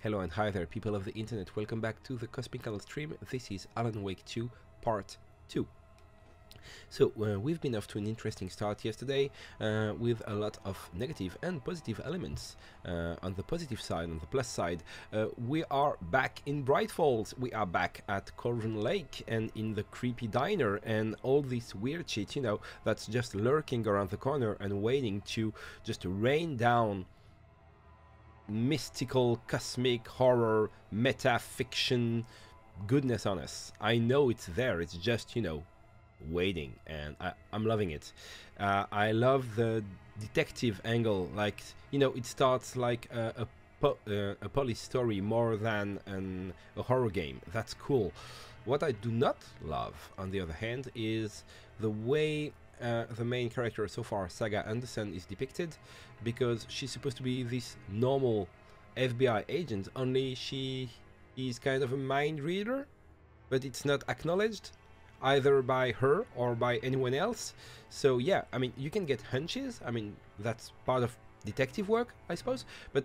Hello and hi there, people of the internet. Welcome back to the Cosmic Camel stream. This is Alan Wake 2 Part 2. So we've been off to an interesting start yesterday with a lot of negative and positive elements. On the positive side, on the plus side, we are back in Bright Falls, we are back at Cauldron Lake and in the creepy diner and all this weird shit, you know, that's just lurking around the corner and waiting to just rain down mystical, cosmic, horror, meta-fiction goodness on us. I know it's there, it's just, you know, waiting, and I'm loving it. I love the detective angle, like, you know, it starts like a police story more than a horror game. That's cool. What I do not love, on the other hand, is the way the main character so far, Saga Anderson, is depicted, because she's supposed to be this normal FBI agent, only she is kind of a mind reader, but it's not acknowledged either by her or by anyone else. So yeah, I mean, you can get hunches, I mean, that's part of detective work, I suppose, but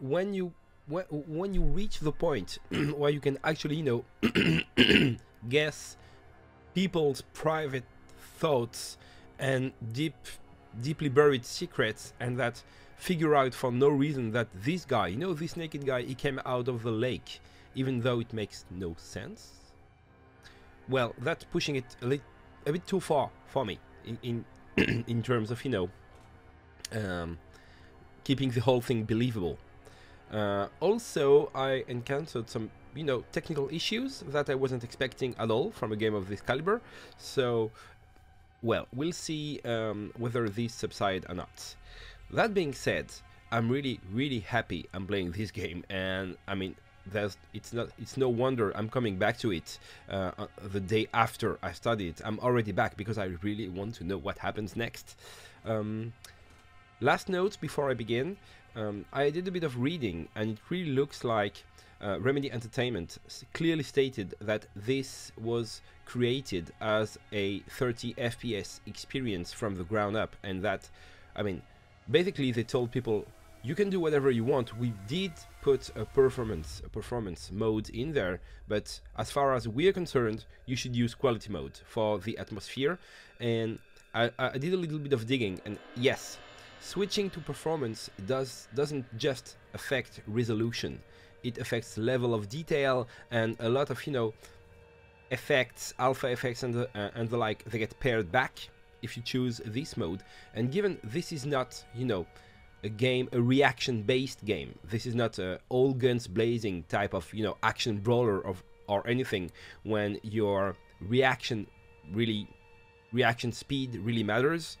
when you reach the point where you can actually, you know, guess people's private thoughts and deeply buried secrets, and that figure out for no reason that this guy, you know, this naked guy, he came out of the lake, even though it makes no sense. Well, that's pushing it a bit too far for me in in terms of, you know, keeping the whole thing believable. Also, I encountered some, you know, technical issues that I wasn't expecting at all from a game of this caliber. So, well, we'll see whether these subside or not. That being said, I'm really, really happy I'm playing this game, and I mean, it's no wonder I'm coming back to it the day after I studied it. I'm already back because I really want to know what happens next. Last note before I begin, I did a bit of reading, and it really looks like Remedy Entertainment clearly stated that this was created as a 30 FPS experience from the ground up, and that, I mean, basically they told people, you can do whatever you want. We did put a performance mode in there, but as far as we're concerned, you should use quality mode for the atmosphere. And I did a little bit of digging, and yes, switching to performance doesn't just affect resolution. It affects level of detail and a lot of, you know, effects, alpha effects and the like. They get paired back if you choose this mode. And given this is not, you know, a game, a reaction-based game. This is not a all guns blazing type of, you know, action brawler or anything, when your reaction speed really matters.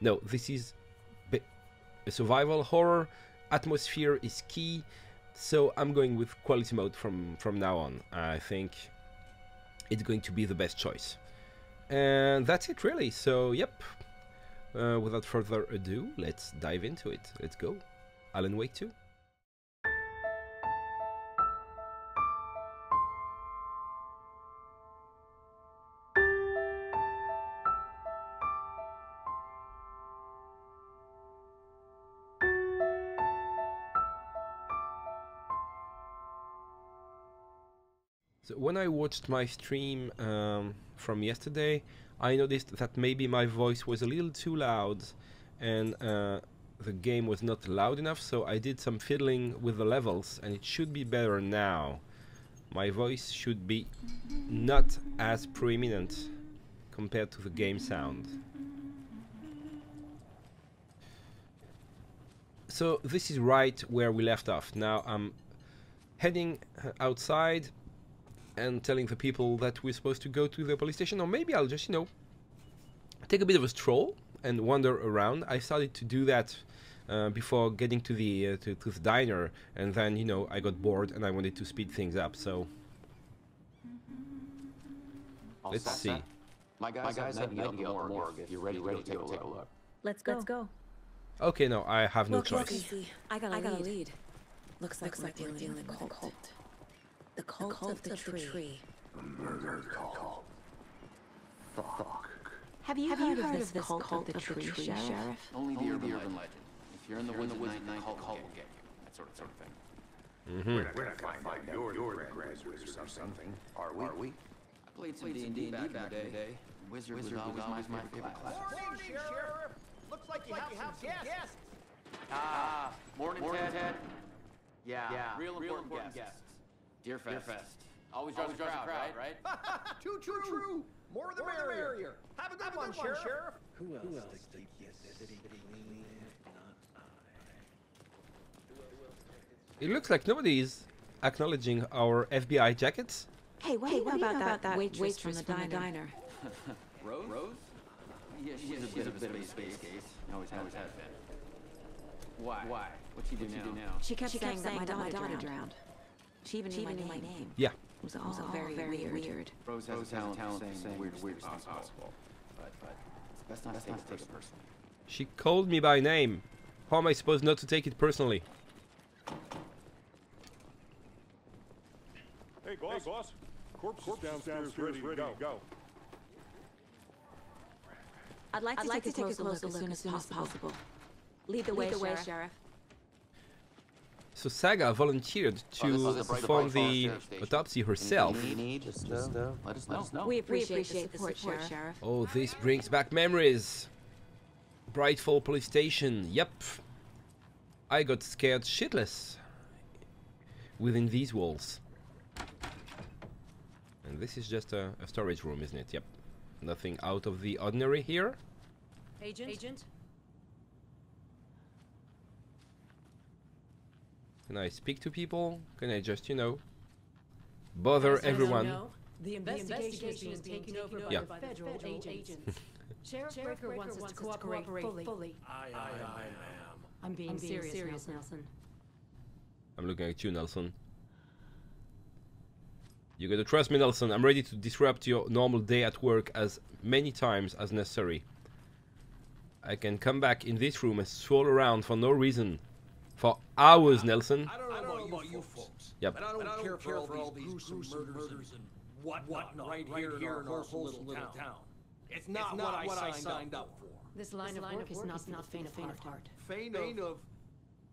No, this is a survival horror. Atmosphere is key, so I'm going with quality mode from now on. I think it's going to be the best choice. And that's it, really. So, yep. Without further ado, let's dive into it. Let's go. Alan Wake 2. So when I watched my stream from yesterday, I noticed that maybe my voice was a little too loud, and the game was not loud enough, so I did some fiddling with the levels, and it should be better now. My voice should be not as prominent compared to the game sound. So this is right where we left off. Now I'm heading outside and telling the people that we're supposed to go to the police station, or maybe I'll just, you know, take a bit of a stroll and wander around. I started to do that before getting to the to the diner, and then, you know, I got bored and I wanted to speed things up, so... Let's see. My guys at Nightingale morgue, if you're ready to take a look. Let's go. Okay, no, I have no choice. I got a lead. Looks like we're dealing with a cult. The cult of the tree. The murder cult. Fuck. Have you heard of this cult of the tree, Sheriff? Only the urban legend. If you're in the woods at night, the cult will get you. That sort of thing. Mm-hmm. We're not going to find out your grand wizard or something, are we? I played some D&D back in the day. Wizard was always my favorite class. Morning, Sheriff! Looks like you have some guests! Ah, morning, Ted. Yeah, real important guests. Deerfest. Always draws a crowd, right? True. More the merrier. Have a good one, Sheriff. Who else does the city clean? Not I. It looks like nobody is acknowledging our FBI jackets. Hey, what about that waitress from the diner? Rose? Yeah, she's a bit of a space case. Always has been. Why? What's she do now? She kept saying that my daughter drowned. She even knew my name. Yeah. It was also very, very weird. Rose has a talent for saying weird possible. But that's not to take it personally. She called me by name. How am I supposed not to take it personally? Hey, boss. Corpse downstairs ready to go. I'd like to take a look as soon as possible. Lead the way, Sheriff. So Saga volunteered to perform the autopsy herself. Let us know. We appreciate the support, Sheriff. Oh, this brings back memories. Bright Falls Police Station. Yep. I got scared shitless within these walls. And this is just a storage room, isn't it? Yep. Nothing out of the ordinary here. Agent? Can I speak to people? Can I just, bother everyone? No. The investigation is taken over by the federal agents. Sheriff Breaker wants us to cooperate fully. I am. I'm being serious, Nelson. I'm looking at you, Nelson. You gotta trust me, Nelson. I'm ready to disrupt your normal day at work as many times as necessary. I can come back in this room and swirl around for no reason. For hours, Nelson. I don't know about you folks. Yep. But I don't care for all these gruesome murders and whatnot right here in our whole little town. It's not what I signed up for. This line of work is not faint of heart. Faint of...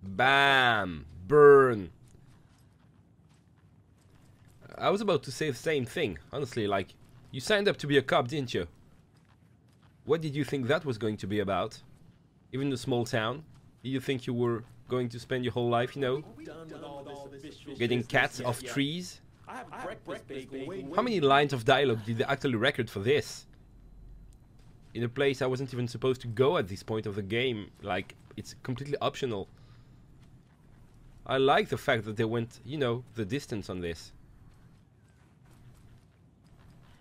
Bam! Burn! I was about to say the same thing, honestly, like, you signed up to be a cop, didn't you? What did you think that was going to be about? Even the small town? Did you think you were going to spend your whole life, getting cats off trees? How many lines of dialogue did they actually record for this? In a place I wasn't even supposed to go at this point of the game, like, it's completely optional. I like the fact that they went, the distance on this.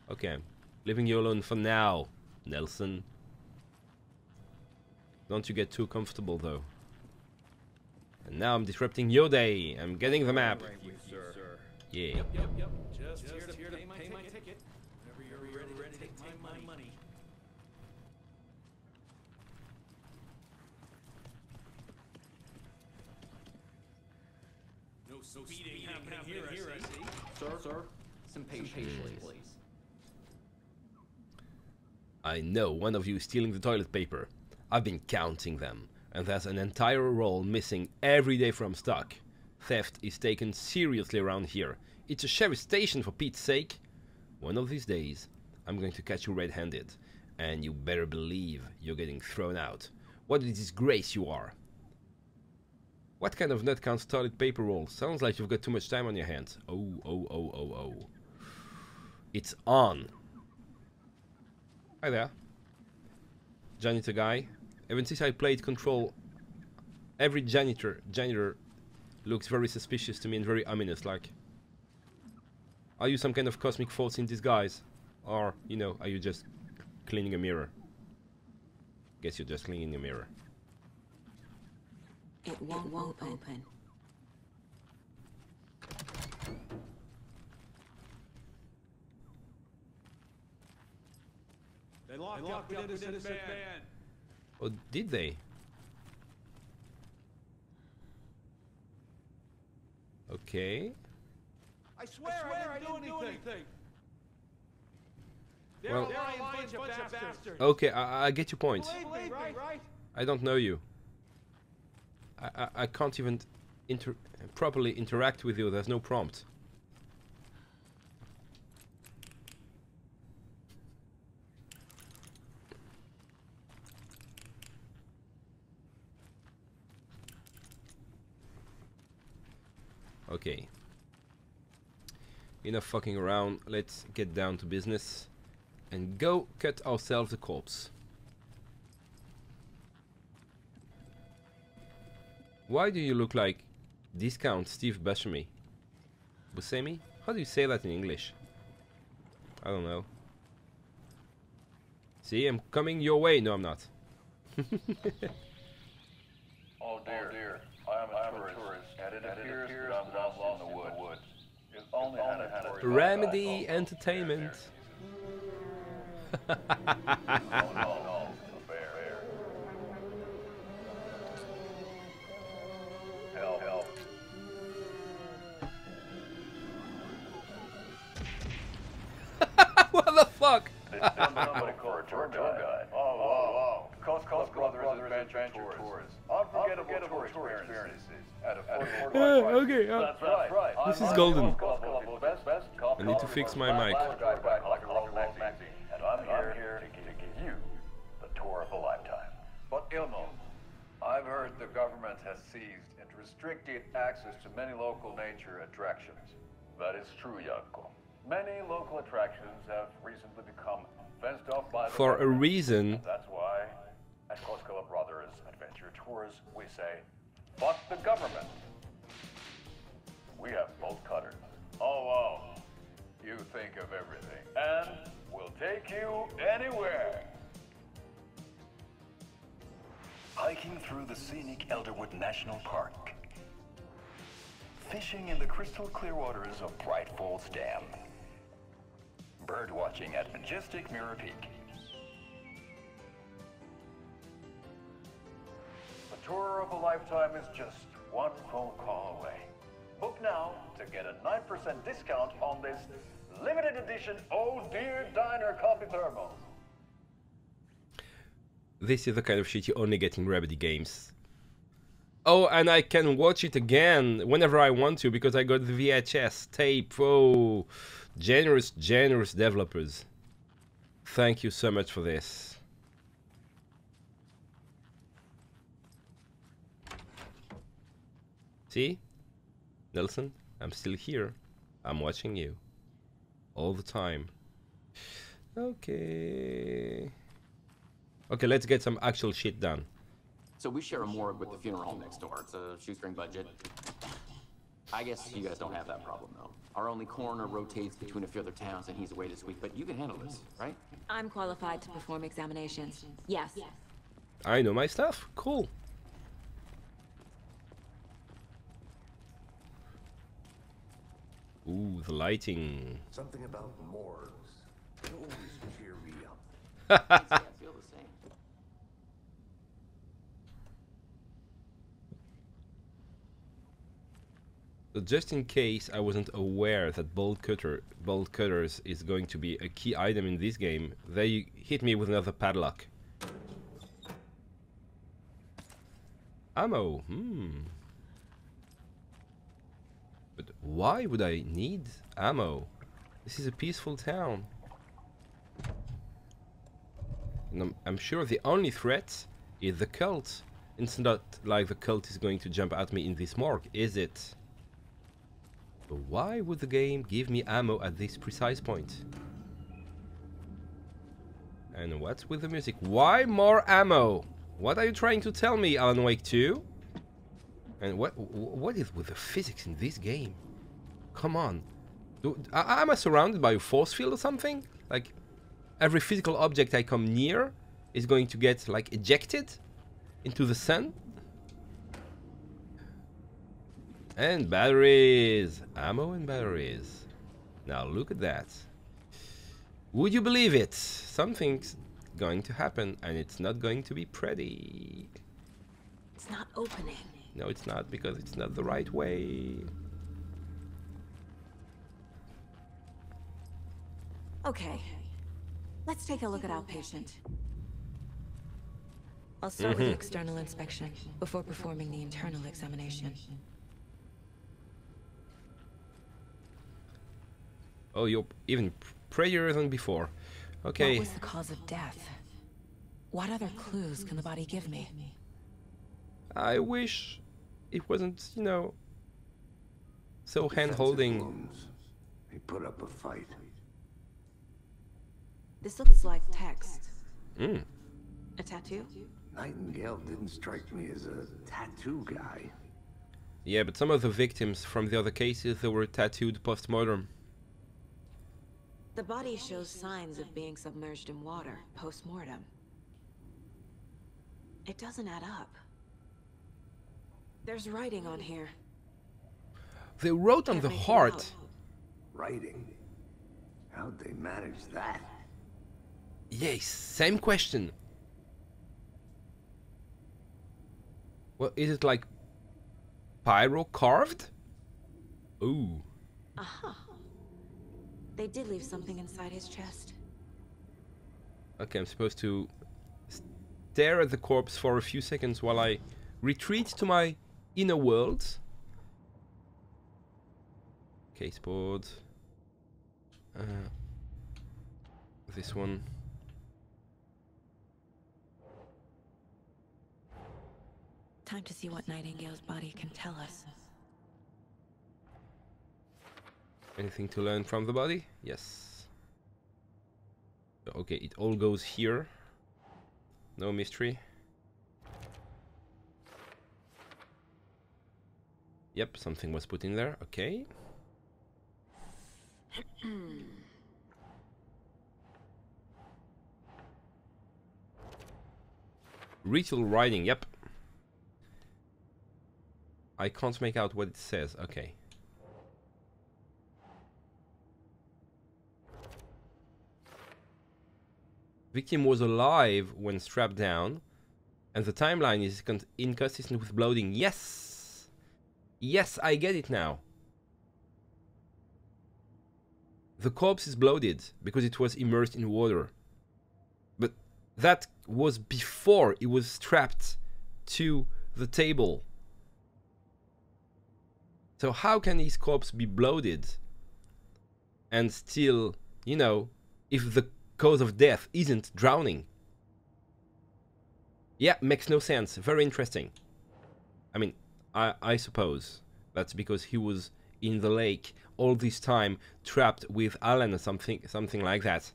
Okay, leaving you alone for now, Nelson. Don't you get too comfortable, though. And now I'm disrupting your day. I'm getting the map. Yeah. Yep. Just here to pay my ticket. Whenever you're ready to take my money. No speeding happening here, I see. Sir. Some patience, please. I know one of you stealing the toilet paper. I've been counting them, and there's an entire roll missing every day from stock. Theft is taken seriously around here. It's a sheriff's station, for Pete's sake. One of these days, I'm going to catch you red-handed, and you better believe you're getting thrown out. What a disgrace you are! What kind of nut counts toilet paper roll? Sounds like you've got too much time on your hands. Oh. It's on. Hi there, janitor guy. Even since I played Control, every janitor looks very suspicious to me and very ominous. Like, are you some kind of cosmic force in disguise, or are you just cleaning a mirror? Guess you're just cleaning a mirror. It won't open. They locked up the innocent man. Oh, did they? Okay. I swear I didn't do anything. They're a bunch of bastards. Okay, I get your point. Believe me, right? I don't know you. I can't even properly interact with you. There's no prompt. Okay. Enough fucking around. Let's get down to business and go cut ourselves a corpse. Why do you look like Discount Steve Buscemi? Buscemi? How do you say that in English? I don't know. See, I'm coming your way. No, I'm not. Oh dear, dear. I am a tourist, and it appears that I'm lost in the woods. It's only had a Remedy Entertainment. No. Help. What the fuck? It's somebody called a tour guide. Koskela Brothers Adventure Tours. Unforgettable tour experiences. Okay, that's right. This is golden. I need to fix my mic. And I'm here to give you the tour of a lifetime. But Ilmo, I've heard the government has seized and restricted access to many local nature attractions. That is true, Yadko. Many local attractions have recently become fenced off by the for government. A reason. That's why at Koskela Brothers Adventure Tours we say, fuck the government. We have bolt cutters. Oh wow. You think of everything. And we'll take you anywhere. Hiking through the scenic Elderwood National Park. Fishing in the crystal clear waters of Bright Falls Dam. Bird watching at majestic Mirror Peak. A tour of a lifetime is just one phone call away. Book now to get a 9% discount on this limited edition Oh Dear Diner coffee thermos. This is the kind of shit you only get in Remedy games. Oh, and I can watch it again whenever I want to because I got the VHS tape. Oh, generous, generous developers. Thank you so much for this. See? Nelson, I'm still here. I'm watching you. All the time. Okay. Okay, let's get some actual shit done. So we share a morgue with the funeral home next door. It's a shoestring budget. I guess you guys don't have that problem, though. Our only coroner rotates between a few other towns, and he's away this week, but you can handle this, right? I'm qualified to perform examinations. Yes. I know my stuff. Cool. Ooh, the lighting. Something about morgues. They always cheer me up. I feel the same. So just in case I wasn't aware that bolt cutters is going to be a key item in this game, they hit me with another padlock. Ammo. But why would I need ammo? This is a peaceful town. And I'm sure the only threat is the cult. It's not like the cult is going to jump at me in this morgue, is it? But why would the game give me ammo at this precise point? And what's with the music? Why more ammo? What are you trying to tell me, Alan Wake 2? And what is with the physics in this game? Come on. Am I surrounded by a force field or something? Like, every physical object I come near is going to get, like, ejected into the sun? And batteries. Ammo and batteries. Now look at that. Would you believe it? Something's going to happen, and it's not going to be pretty. It's not opening. No, it's not, because it's not the right way. Okay. Let's take a look at our patient. I'll start with the external inspection before performing the internal examination. Oh, you're even prettier than before. Okay. What was the cause of death? What other clues can the body give me? I wish it wasn't, you know, so hand-holding. He put up a fight. This looks like text. Mm. A tattoo? Nightingale didn't strike me as a tattoo guy. Yeah, but some of the victims from the other cases, they were tattooed post-mortem. The body shows signs of being submerged in water post-mortem. It doesn't add up. There's writing on here. They wrote on the heart. Writing? How'd they manage that? Yes, same question. Well, is it like pyro carved? Ooh. Aha. They did leave something inside his chest. Okay, I'm supposed to stare at the corpse for a few seconds while I retreat to my inner world. Case board. This one. Time to see what Nightingale's body can tell us. Anything to learn from the body? Yes. Okay, it all goes here. No mystery. Yep, something was put in there. Okay. Ritual writing. Yep. I can't make out what it says. Okay. Victim was alive when strapped down, and the timeline is inconsistent with bloating. Yes! Yes, I get it now. The corpse is bloated because it was immersed in water. But that was before it was strapped to the table. So how can his corpse be bloated and still, you know, if the cause of death isn't drowning? Yeah, makes no sense. Very interesting. I mean, I suppose that's because he was in the lake all this time, trapped with Alan or something like that.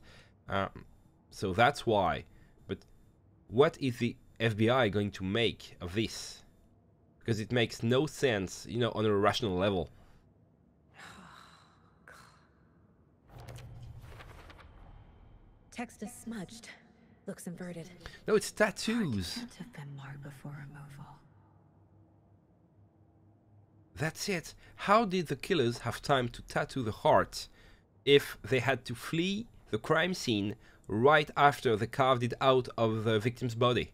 So that's why. But what is the FBI going to make of this? Because it makes no sense, you know, on a rational level. Text is smudged. Looks inverted. No, it's tattoos. Can't have been marked before removal. That's it. How did the killers have time to tattoo the heart if they had to flee the crime scene right after they carved it out of the victim's body?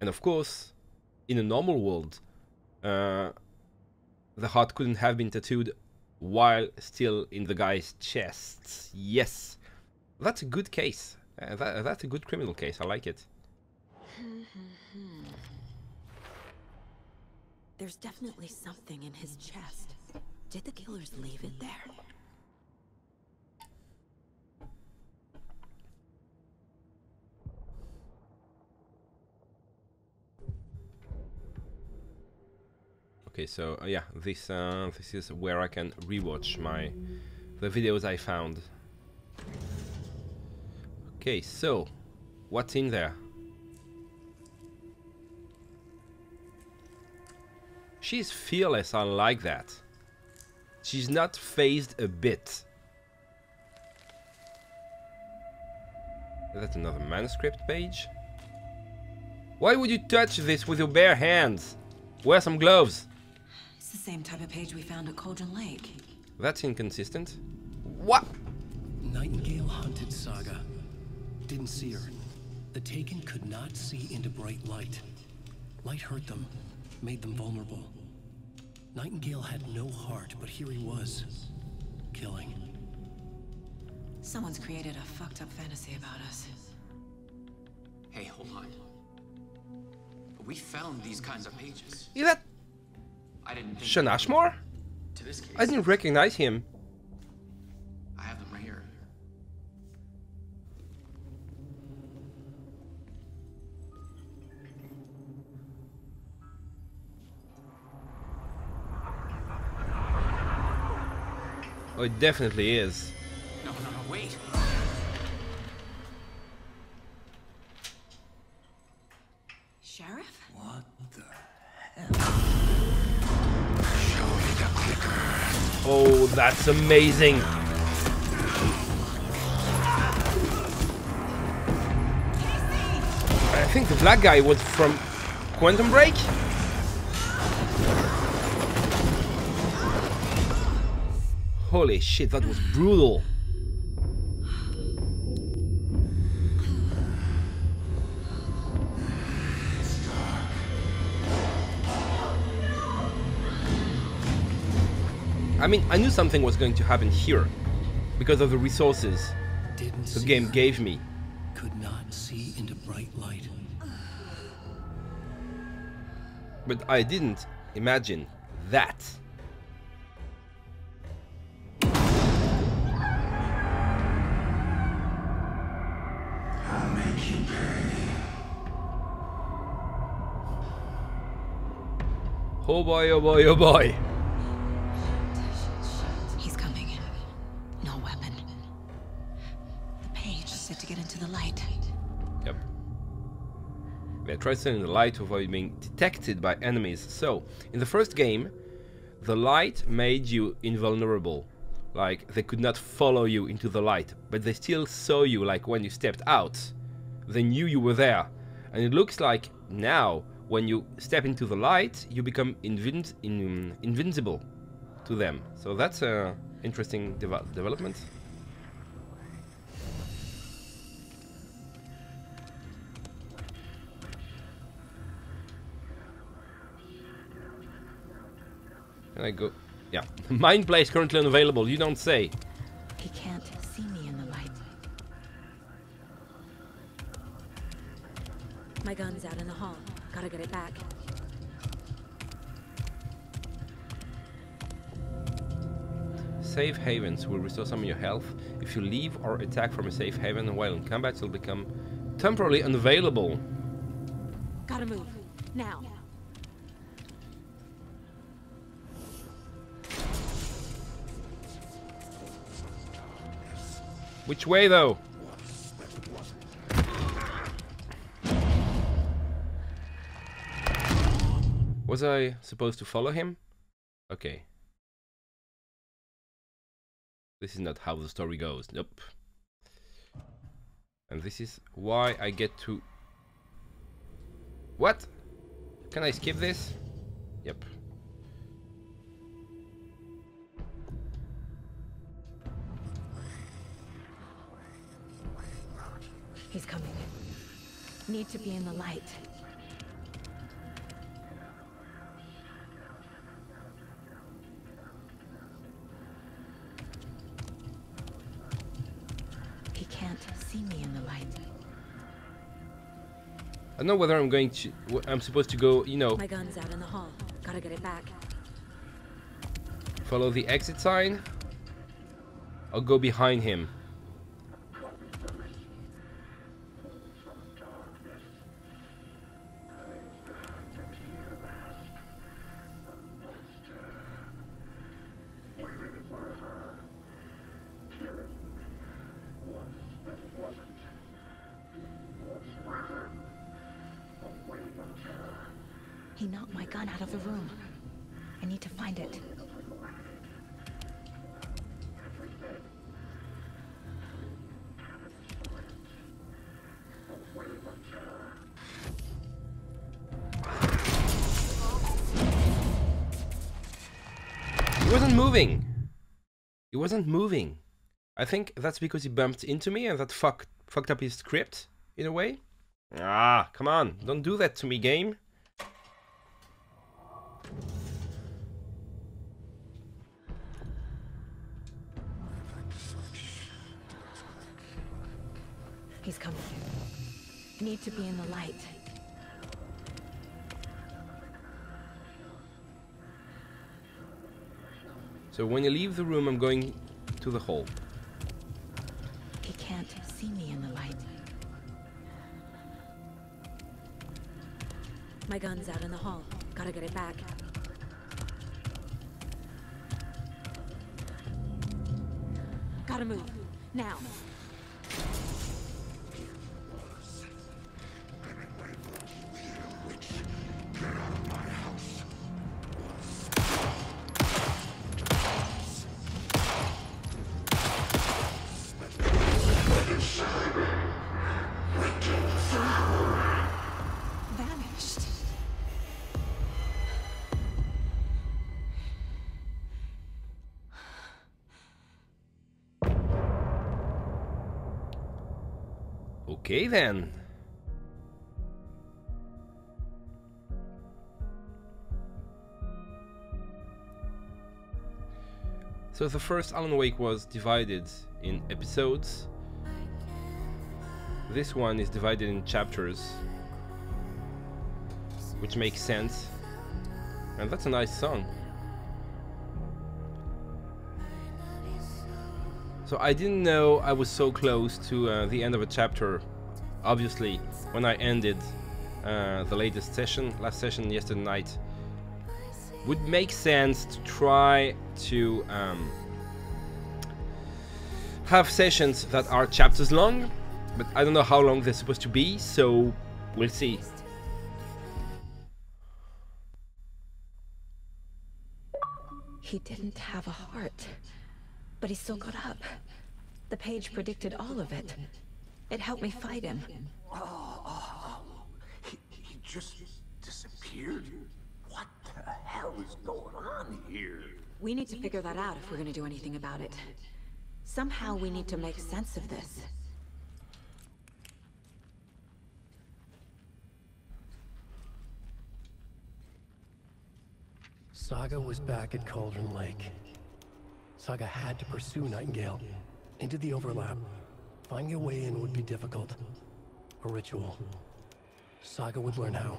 And of course, in a normal world, the heart couldn't have been tattooed while still in the guy's chest. Yes, that's a good case. That's a good criminal case. I like it. There's definitely something in his chest. Did the killers leave it there? Okay, so yeah, this is where I can rewatch the videos I found. Okay, so what's in there? She's fearless, I like that. She's not fazed a bit. Is that another manuscript page? Why would you touch this with your bare hands? Wear some gloves. The same type of page we found at Cauldron Lake. That's inconsistent. What? Nightingale hunted Saga. Didn't see her. The Taken could not see into bright light. Light hurt them, made them vulnerable. Nightingale had no heart, but here he was, killing. Someone's created a fucked up fantasy about us. Hey, hold on. We found these kinds of pages. Is that Sean Ashmore? to his case. I didn't recognize him. I have them right here. Oh, it definitely is. No, wait. Sheriff? What the hell? Show me the clicker. Oh, that's amazing. I think the black guy was from Quantum Break. Holy shit, that was brutal. I mean, I knew something was going to happen here because of the resources the game gave me. Could not see into bright light. But I didn't imagine that. Oh boy, oh boy, oh boy. He's coming. No weapon. The page said to get into the light. Yep. We tried staying in the light to avoid being detected by enemies. So, in the first game, the light made you invulnerable. Like, they could not follow you into the light, but they still saw you, like, when you stepped out. They knew you were there. And it looks like now, when you step into the light, you become invincible to them. So that's an interesting development. Can I go? Yeah. Mind Play is currently unavailable. You don't say. He can't see me in the light. My gun's out in the hall. Gotta get it back. Safe havens will restore some of your health. If you leave or attack from a safe haven while in combat, you'll become temporarily unavailable. Gotta move. Now. Which way, though? Was I supposed to follow him? Okay. This is not how the story goes. Nope. And this is why I get to... What? Can I skip this? Yep. He's coming. Need to be in the light. See me in the light. I don't know whether I'm going to. I'm supposed to go. You know. My gun's out in the hall. Gotta get it back. Follow the exit sign. I'll go behind him. He knocked my gun out of the room. I need to find it. He wasn't moving. He wasn't moving. I think that's because he bumped into me and that fucked up his script in a way. Ah, come on. Don't do that to me, game. He's coming. Need to be in the light. So when you leave the room, I'm going to the hole. He can't see me in the light. My gun's out in the hall. Gotta get it back. Gotta move. Now. Okay then. So the first Alan Wake was divided in episodes. This one is divided in chapters, which makes sense. And that's a nice song. So I didn't know I was so close to the end of a chapter. Obviously, when I ended the latest session, last session yesterday night, would make sense to try to have sessions that are chapters long, but I don't know how long they're supposed to be, so we'll see. He didn't have a heart, but he still got up. The page predicted all of it. It helped me fight him. He just disappeared? What the hell is going on here? We need to figure that out if we're going to do anything about it. Somehow we need to make sense of this. Saga was back at Cauldron Lake. Saga had to pursue Nightingale into the Overlap. Finding a way in would be difficult. A ritual. Saga would learn how.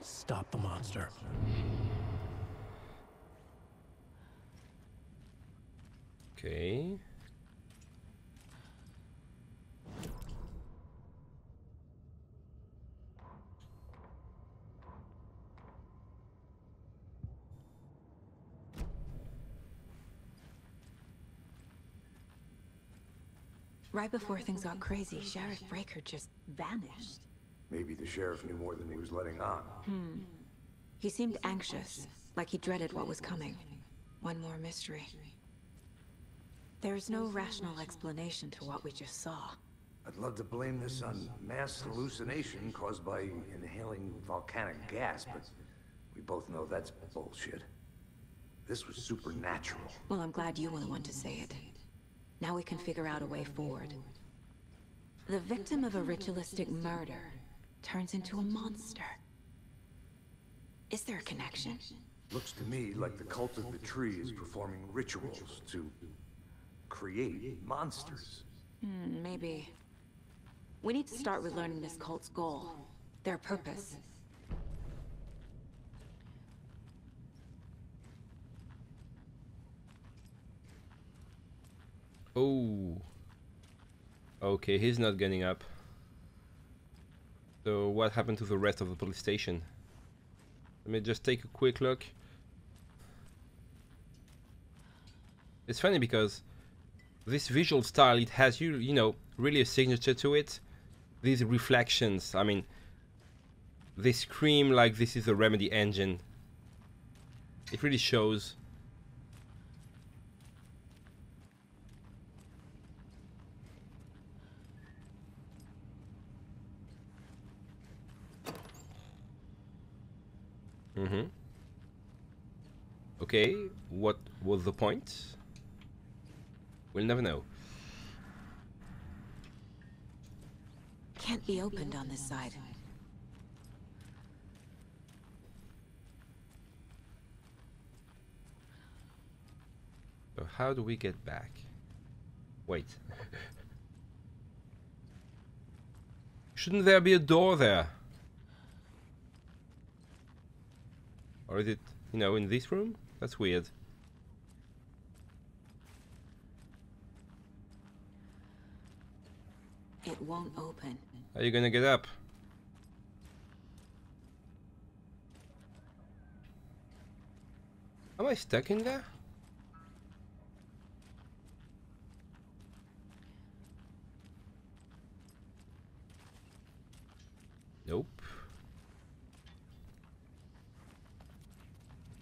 Stop the monster. Okay. Right before things got crazy, Sheriff Breaker just vanished. Maybe the sheriff knew more than he was letting on. He seemed anxious, like he dreaded what was coming. One more mystery. There is no rational explanation to what we just saw. I'd love to blame this on mass hallucination caused by inhaling volcanic gas, but we both know that's bullshit. This was supernatural. Well, I'm glad you were the one to say it. Now we can figure out a way forward. The victim of a ritualistic murder turns into a monster. Is there a connection? Looks to me like the cult of the tree is performing rituals to create monsters. Maybe. We need to start with learning this cult's goal, their purpose. Oh, okay, he's not getting up. So what happened to the rest of the police station? Let me just take a quick look. It's funny because this visual style, it has, you know, really a signature to it. These reflections, I mean, they scream like this is a Remedy engine. It really shows. Okay, what was the point? We'll never know. Can't be opened on this side. So how do we get back? Wait. Shouldn't there be a door there? Or is it, you know, in this room? That's weird. It won't open. Are you gonna get up? Am I stuck in there? Nope.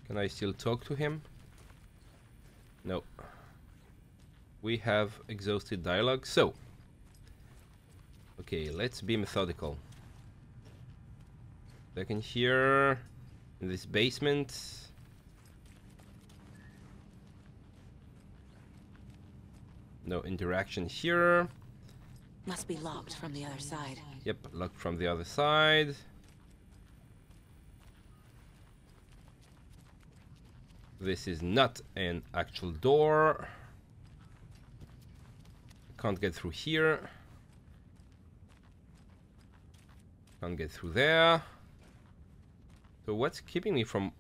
Can I still talk to him? No. We have exhausted dialogue, so... Okay, let's be methodical. Back in here, in this basement. No interaction here. Must be locked from the other side. Yep, locked from the other side. This is not an actual door. Can't get through here. Can't get through there. So what's keeping me from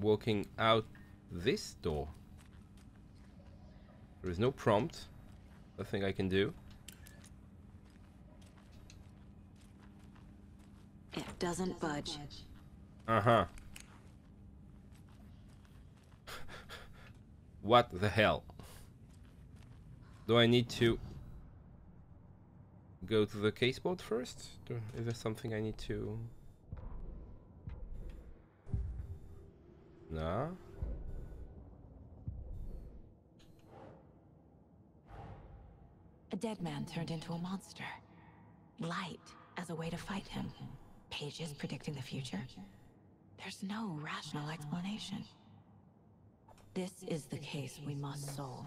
walking out this door? There is no prompt. Nothing I can do. It doesn't budge. Uh-huh. What the hell? Do I need to go to the caseboard first? Is there something I need to... No. A dead man turned into a monster. Light as a way to fight him. Pages predicting the future. There's no rational explanation. This is the case we must solve.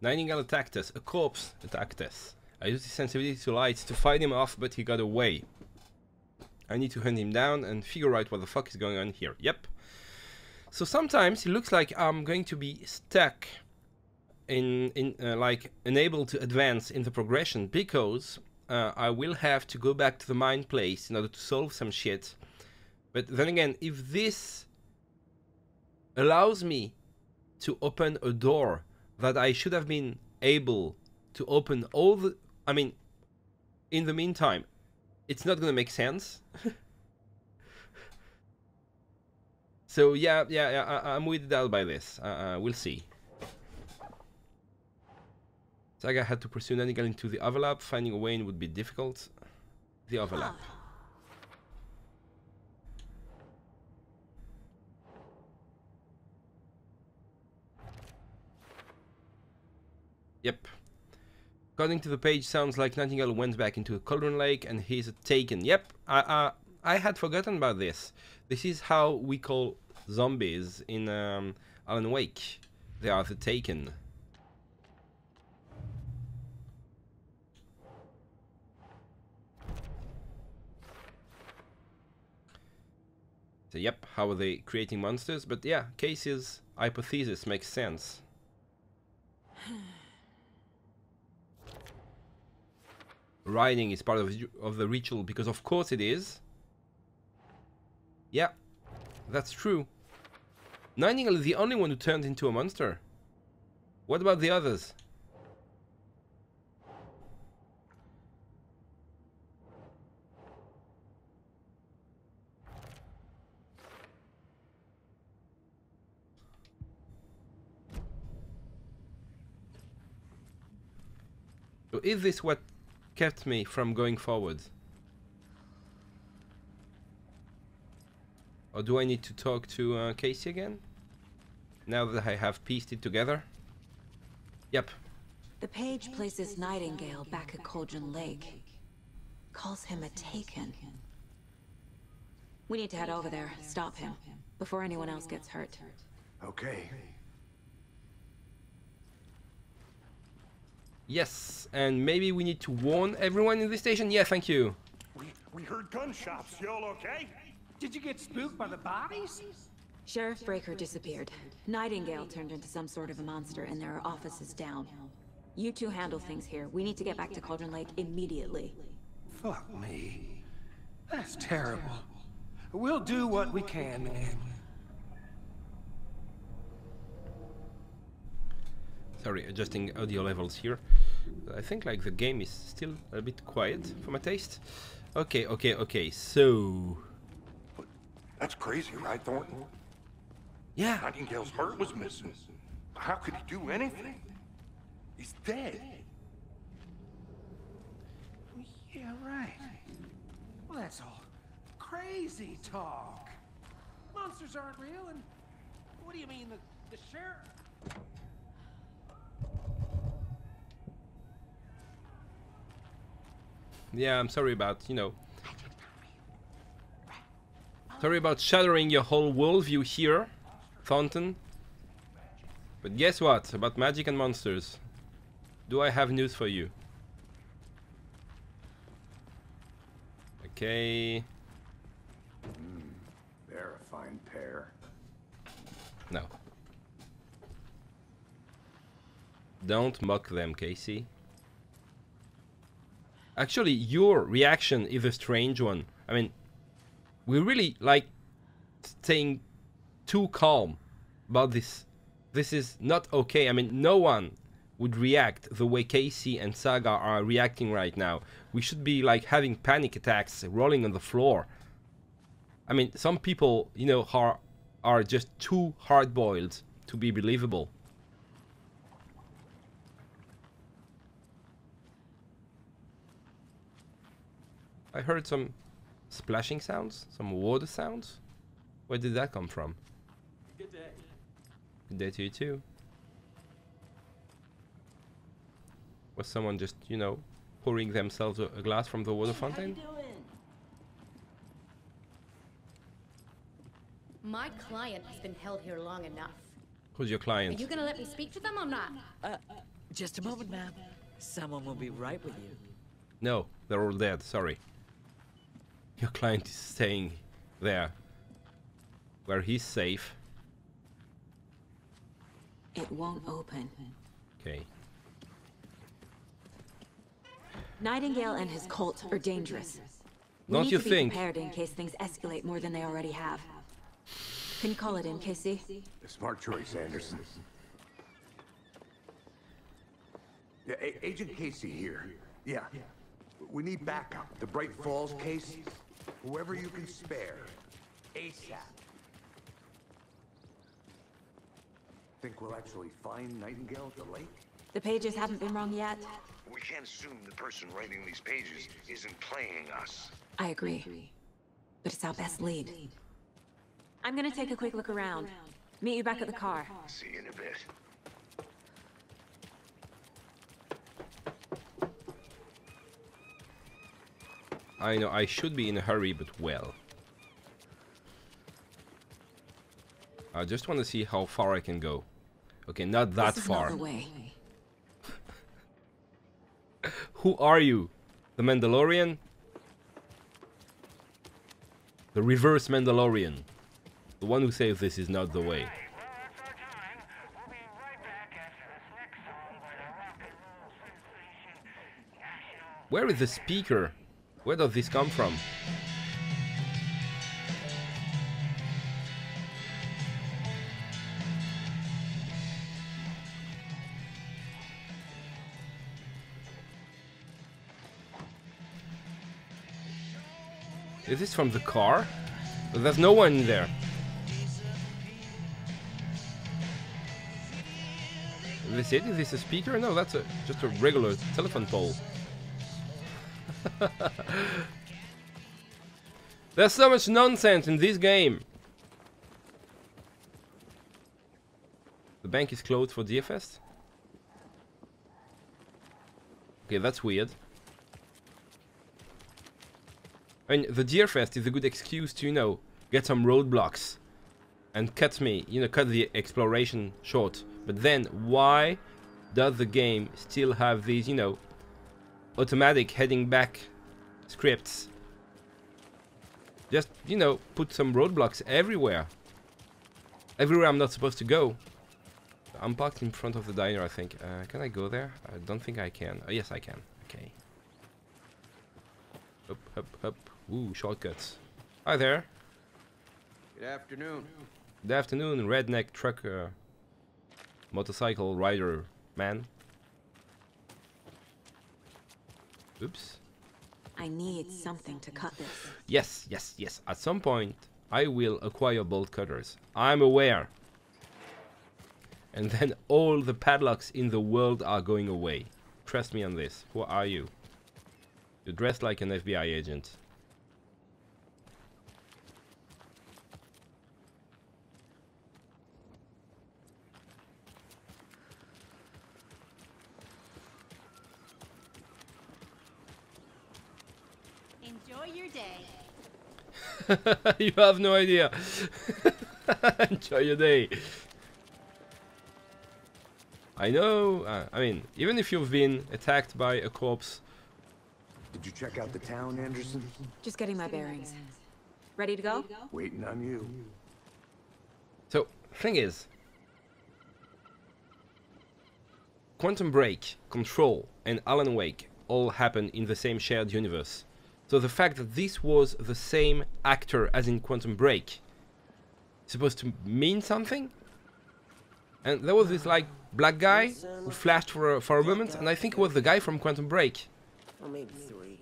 Nightingale attacked us. A corpse attacked us. I used his sensitivity to lights to fight him off, but he got away. I need to hunt him down and figure out what the fuck is going on here. Yep. So sometimes it looks like I'm going to be stuck like unable to advance in the progression because... I will have to go back to the mine place in order to solve some shit. But then again, if this allows me to open a door that I should have been able to open all the... I mean, in the meantime, it's not gonna make sense. So yeah, I'm weirded out by this. We'll see. Saga had to pursue Nightingale into the Overlap. Finding a way in would be difficult. The Overlap. Yep. According to the page, sounds like Nightingale went back into Cauldron Lake and he's taken. Yep, I had forgotten about this. This is how we call zombies in Alan Wake. They are the Taken. So yep, how are they creating monsters? But yeah, Casey's hypothesis makes sense. Riding is part of the ritual, because of course it is. Yeah, that's true. Nightingale is the only one who turned into a monster. What about the others? So is this what kept me from going forward? Or do I need to talk to Casey again? Now that I have pieced it together? Yep. The page places Nightingale back at Cauldron Lake. Calls him a Taken. We need to head over there, stop him, before anyone else gets hurt. Okay. Yes, and maybe we need to warn everyone in this station. Yeah, thank you. We heard gunshots. You all okay? Did you get spooked by the bodies? Sheriff Breaker disappeared. Nightingale turned into some sort of a monster, and there are offices down. You two handle things here. We need to get back to Cauldron Lake immediately. Fuck me. That's terrible. We'll do what we can, man. Sorry, adjusting audio levels here. I think like the game is still a bit quiet for my taste. Okay, okay, okay, so... That's crazy, right, Thornton? Yeah. Nightingale's heart was missing. How could he do anything? He's dead. Yeah, right. Well, that's all crazy talk. Monsters aren't real, and what do you mean, the sheriff? Yeah, I'm sorry about, you know... Sorry about shattering your whole worldview here, Thornton. But guess what? About magic and monsters. Do I have news for you? Okay... They're a fine pair. No. Don't mock them, Casey. Actually, your reaction is a strange one. I mean, we really like staying too calm about this. This is not okay. I mean, no one would react the way Casey and Saga are reacting right now. We should be like having panic attacks, rolling on the floor. I mean, some people, you know, are just too hard-boiled to be believable. I heard some splashing sounds, some water sounds. Where did that come from? Good day. Good day to you too. Was someone just, you know, pouring themselves a glass from the water fountain? How you doing? My client has been held here long enough. Who's your client? Are you gonna let me speak to them or not? Just a moment, ma'am. Someone will be right with you. No, they're all dead. Sorry. Your client is staying there, where he's safe. It won't open. Okay. Nightingale and his cult are dangerous. Don't you think? We need to be prepared in case things escalate more than they already have. Can you call it in, Casey? A smart choice, Anderson. Yeah, Agent Casey here. Yeah. We need backup. The Bright Falls case. Whoever you can spare. ASAP. Think we'll actually find Nightingale at the lake? The pages haven't been wrong yet. We can't assume the person writing these pages isn't playing us. I agree. But it's our best lead. I'm gonna take a quick look around. Meet you back at the car. See you in a bit. I know I should be in a hurry, but well. I just want to see how far I can go. Okay, not that far. Who are you? The Mandalorian? The reverse Mandalorian. The one who says this is not the way. Where is the speaker? Where does this come from? Is this from the car? There's no one in there. Is this it? Is this a speaker? No, that's just a regular telephone pole. There's so much nonsense in this game. The bank is closed for Deerfest. Okay, that's weird. I mean, the Deerfest is a good excuse to, you know, get some roadblocks and cut the exploration short. But then, why does the game still have these, you know, automatic heading back scripts? Just, you know, put some roadblocks everywhere. Everywhere I'm not supposed to go. I'm parked in front of the diner, I think. Can I go there? I don't think I can. Oh, yes, I can. Okay. Up, up, up. Ooh, shortcuts. Hi there. Good afternoon. Good afternoon, redneck trucker. Motorcycle rider man. Oops. I need something to cut this. Yes, yes, yes. At some point, I will acquire bolt cutters. I'm aware. And then all the padlocks in the world are going away. Trust me on this. Who are you? You're dressed like an FBI agent. You have no idea. Enjoy your day. I know. I mean, even if you've been attacked by a corpse. Did you check out the town, Anderson? Just getting my bearings. Ready to go? Waiting on you. So, thing is, Quantum Break, Control, and Alan Wake all happen in the same shared universe. So the fact that this was the same actor as in Quantum Break is supposed to mean something? And there was this like black guy who flashed for a moment, and I think it was the guy from Quantum Break. Or maybe three.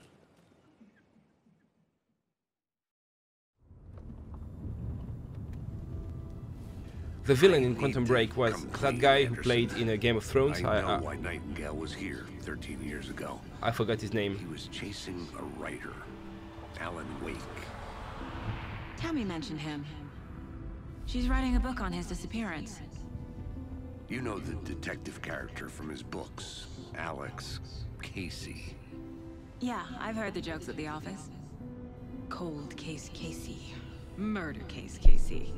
The villain in Quantum Break was that guy who played in Game of Thrones. I know why Nightingale was here 13 years ago. I forgot his name. He was chasing a writer, Alan Wake. Tammy mentioned him. She's writing a book on his disappearance. You know the detective character from his books, Alex Casey. Yeah, I've heard the jokes at the office. Cold case Casey. Murder case Casey.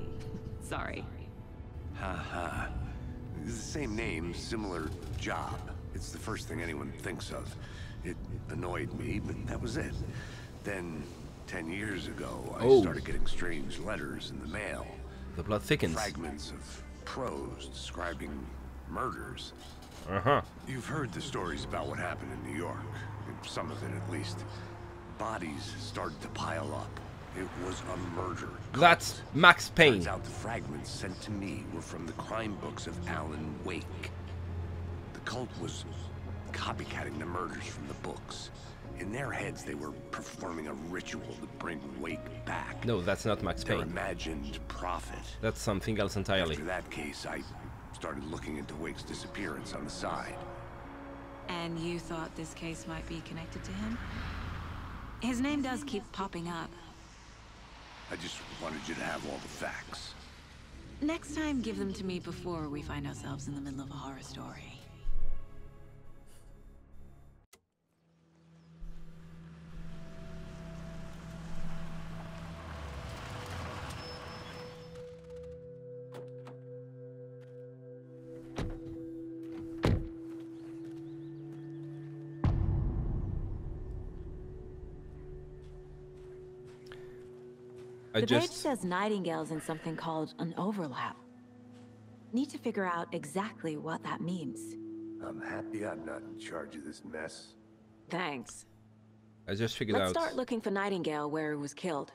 Sorry. Haha. It's the same name, similar job. It's the first thing anyone thinks of. It annoyed me, but that was it. Then, 10 years ago, I started getting strange letters in the mail. The blood thickens. Fragments of prose describing murders. Uh-huh. You've heard the stories about what happened in New York. Some of it, at least. Bodies started to pile up. It was a murder. That's Max Payne. Turns out the fragments sent to me were from the crime books of Alan Wake. The cult was copycatting the murders from the books. In their heads, they were performing a ritual to bring Wake back. No, that's not Max Payne. Their imagined prophet. That's something else entirely. After that case, I started looking into Wake's disappearance on the side. And you thought this case might be connected to him? His name does keep popping up. I just wanted you to have all the facts. Next time, give them to me before we find ourselves in the middle of a horror story. The page says Nightingale's in something called an overlap. Need to figure out exactly what that means. I'm happy I'm not in charge of this mess. Thanks. I just figured out. Let's start looking for Nightingale where he was killed.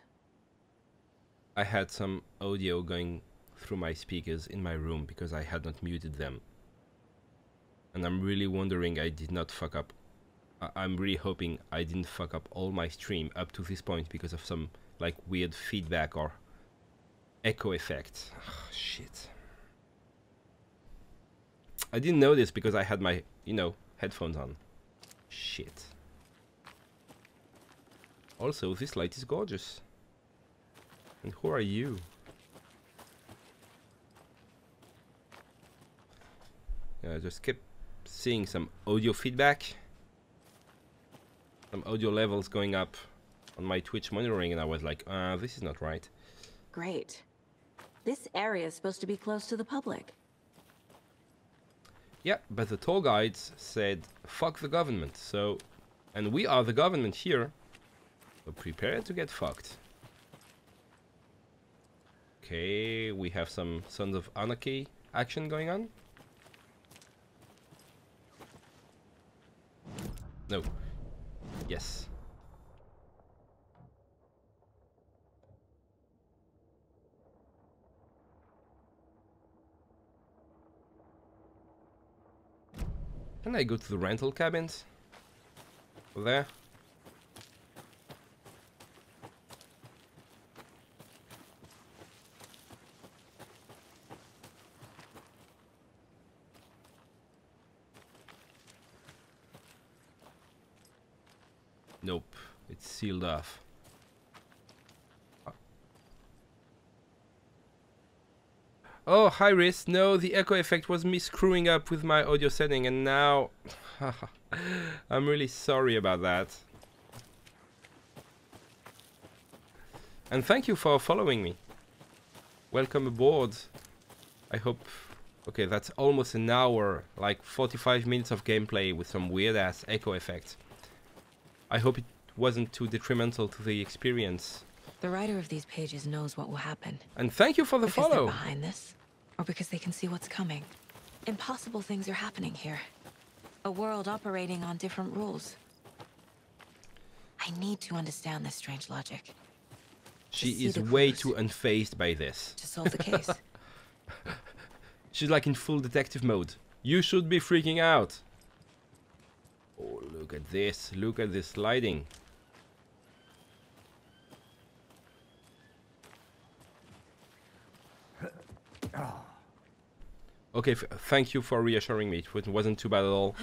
I had some audio going through my speakers in my room because I had not muted them. And I'm really wondering I did not fuck up. I'm really hoping I didn't fuck up all my stream up to this point because of some like weird feedback or echo effect. Oh, shit. I didn't know this because I had my, you know, headphones on. Shit. Also, this light is gorgeous. And who are you? I just kept seeing some audio feedback. Some audio levels going up on my Twitch monitoring, and I was like, this is not right. Great. This area is supposed to be close to the public. Yeah, but the tour guides said, fuck the government. So, and we are the government here. So prepare to get fucked. Okay, we have some Sons of Anarchy action going on. No. Yes. Can I go to the rental cabins? There. Nope, it's sealed off. Oh, hi Riz. No, the echo effect was me screwing up with my audio setting and now... I'm really sorry about that. And thank you for following me. Welcome aboard. I hope... Okay, that's almost an hour, like 45 minutes of gameplay with some weird-ass echo effect. I hope it wasn't too detrimental to the experience. The writer of these pages knows what will happen. And thank you for the follow. Because they're behind this, or because they can see what's coming. Impossible things are happening here. A world operating on different rules. I need to understand this strange logic. She is way too unfazed by this. To solve the case. She's like in full detective mode. You should be freaking out. Oh, look at this. Look at this lighting. Okay, thank you for reassuring me. It wasn't too bad at all.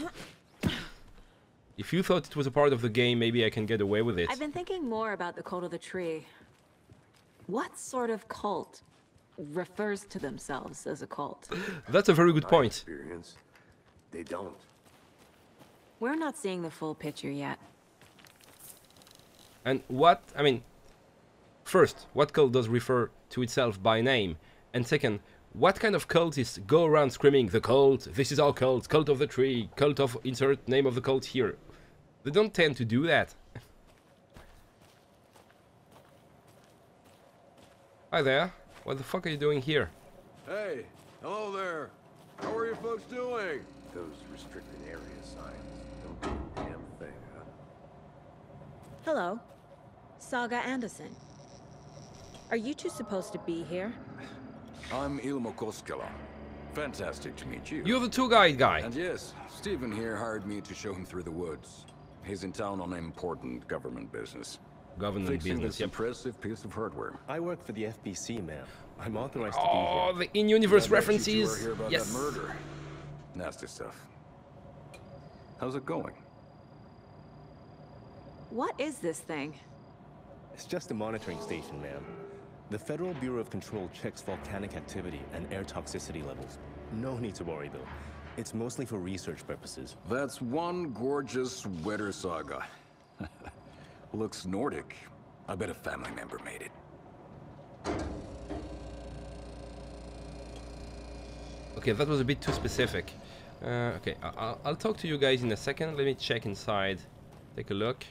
If you thought it was a part of the game, maybe I can get away with it. I've been thinking more about the cult of the tree. What sort of cult refers to themselves as a cult? That's a very good point. Experience, they don't. We're not seeing the full picture yet. And what, I mean, first, what cult does refer to itself by name? And second, what kind of cultists go around screaming, the cult, this is our cult, cult of the tree, cult of, insert name of the cult here? They don't tend to do that. Hi there, what the fuck are you doing here? Hey, hello there, how are you folks doing? Those restricted area signs don't do a damn thing, huh? Hello, Saga Anderson. Are you two supposed to be here? I'm Ilmo Koskela. Fantastic to meet you. You're the tour guide guy. And yes, Stephen here hired me to show him through the woods. He's in town on important government business. Fixing this impressive piece of hardware. I work for the FBC, ma'am. I'm authorized to be here. Oh, the in-universe references. You about that murder. Nasty stuff. How's it going? What is this thing? It's just a monitoring station, ma'am. The Federal Bureau of Control checks volcanic activity and air toxicity levels. No need to worry, though. It's mostly for research purposes. That's one gorgeous weather, Saga. Looks Nordic. I bet a family member made it. Okay, that was a bit too specific. Okay, I'll talk to you guys in a second. Let me check inside. Take a look.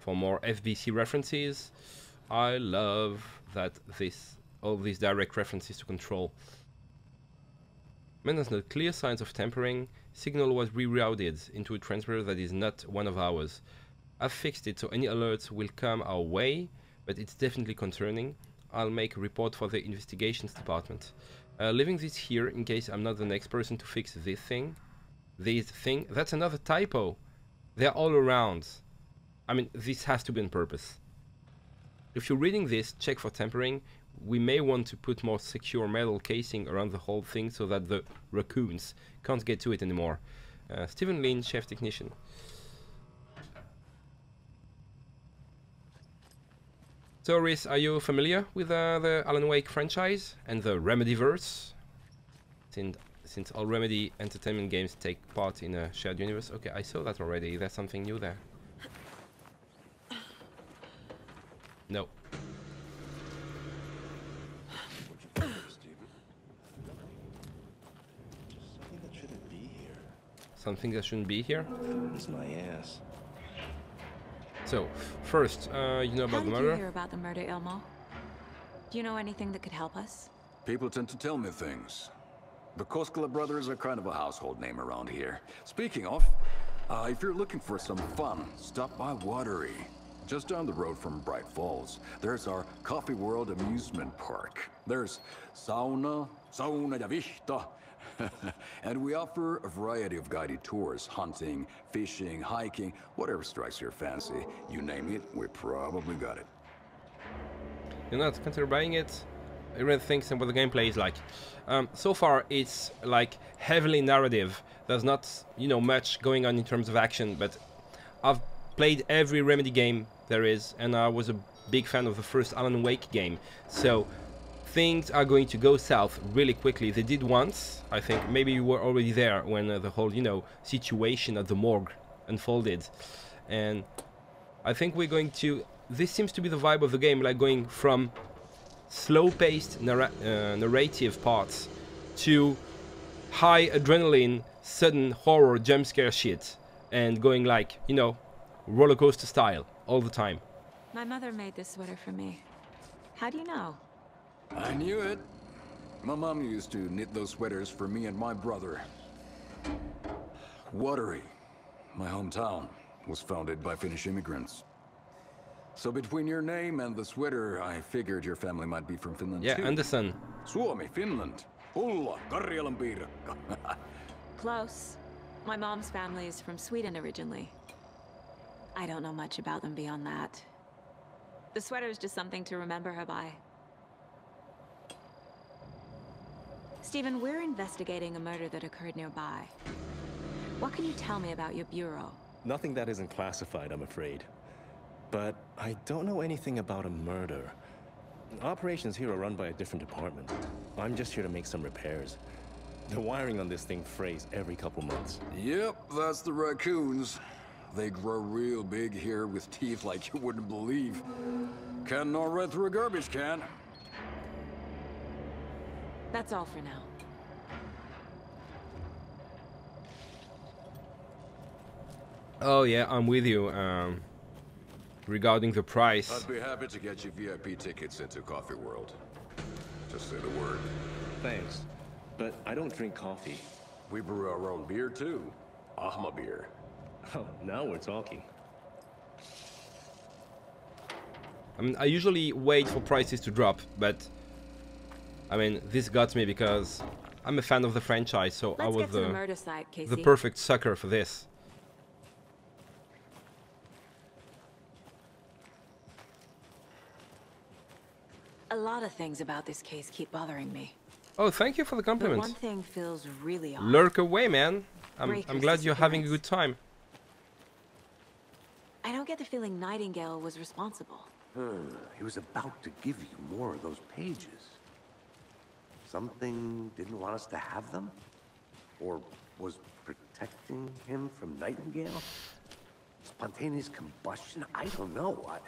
For more FBC references. I love that all these direct references to Control. Maintenance note: clear signs of tampering. Signal was rerouted into a transmitter that is not one of ours. I've fixed it so any alerts will come our way, but it's definitely concerning. I'll make a report for the investigations department. Leaving this here in case I'm not the next person to fix this thing. That's another typo. They're all around. I mean, this has to be on purpose. If you're reading this, check for tampering. We may want to put more secure metal casing around the whole thing so that the raccoons can't get to it anymore. Stephen Lin, Chef Technician. So, Rhys, are you familiar with the Alan Wake franchise and the Remedyverse? Since all Remedy Entertainment games take part in a shared universe. Okay, I saw that already. There's something new there. No. Something that shouldn't be here. Something that shouldn't be here? It's my ass. So, first, you know about the murder? How did you hear about the murder, Ilmo? Do you know anything that could help us? People tend to tell me things. The Koskela brothers are kind of a household name around here. Speaking of, if you're looking for some fun, stop by Watery. Just down the road from Bright Falls, there's our Coffee World amusement park. There's Sauna de Vista, And we offer a variety of guided tours, hunting, fishing, hiking, whatever strikes your fancy. You name it, we probably got it. You know, consider buying it. It really thinks about what the gameplay is like. So far, it's like heavily narrative. There's not, you know, much going on in terms of action, but I've played every Remedy game there is, and I was a big fan of the first Alan Wake game. So things are going to go south really quickly. They did once, I think. Maybe you were already there when the whole, you know, situation at the morgue unfolded. And I think we're going to... This seems to be the vibe of the game, like going from slow-paced narrative parts to high adrenaline, sudden horror, jump scare shit, and going like, you know, roller coaster style all the time. My mother made this sweater for me. How do you know? I knew it. My mom used to knit those sweaters for me and my brother. Watery, my hometown, was founded by Finnish immigrants. So between your name and the sweater, I figured your family might be from Finland too. Yeah, Anderson. Suomi, Finland. Ulla, Karjalan piirakka. Close. My mom's family is from Sweden originally. I don't know much about them beyond that. The sweater is just something to remember her by. Stephen, we're investigating a murder that occurred nearby. What can you tell me about your bureau? Nothing that isn't classified, I'm afraid. But I don't know anything about a murder. Operations here are run by a different department. I'm just here to make some repairs. The wiring on this thing frays every couple months. Yep, that's the raccoons. They grow real big here with teeth like you wouldn't believe. Can't gnaw right through a garbage can. That's all for now. Oh yeah, I'm with you. Regarding the price, I'd be happy to get you VIP tickets into Coffee World. Just say the word. Thanks, but I don't drink coffee. We brew our own beer too. Ahma beer. Oh, now we're talking. I mean, I usually wait for prices to drop, but I mean, this got me because I'm a fan of the franchise, so I was the perfect sucker for this. A lot of things about this case keep bothering me. Oh, thank you for the compliment. But one thing feels really odd. Lurk away, man. I'm glad you're having a good time. I don't get the feeling Nightingale was responsible. He was about to give you more of those pages. Something didn't want us to have them? Or was protecting him from Nightingale? Spontaneous combustion? I don't know what.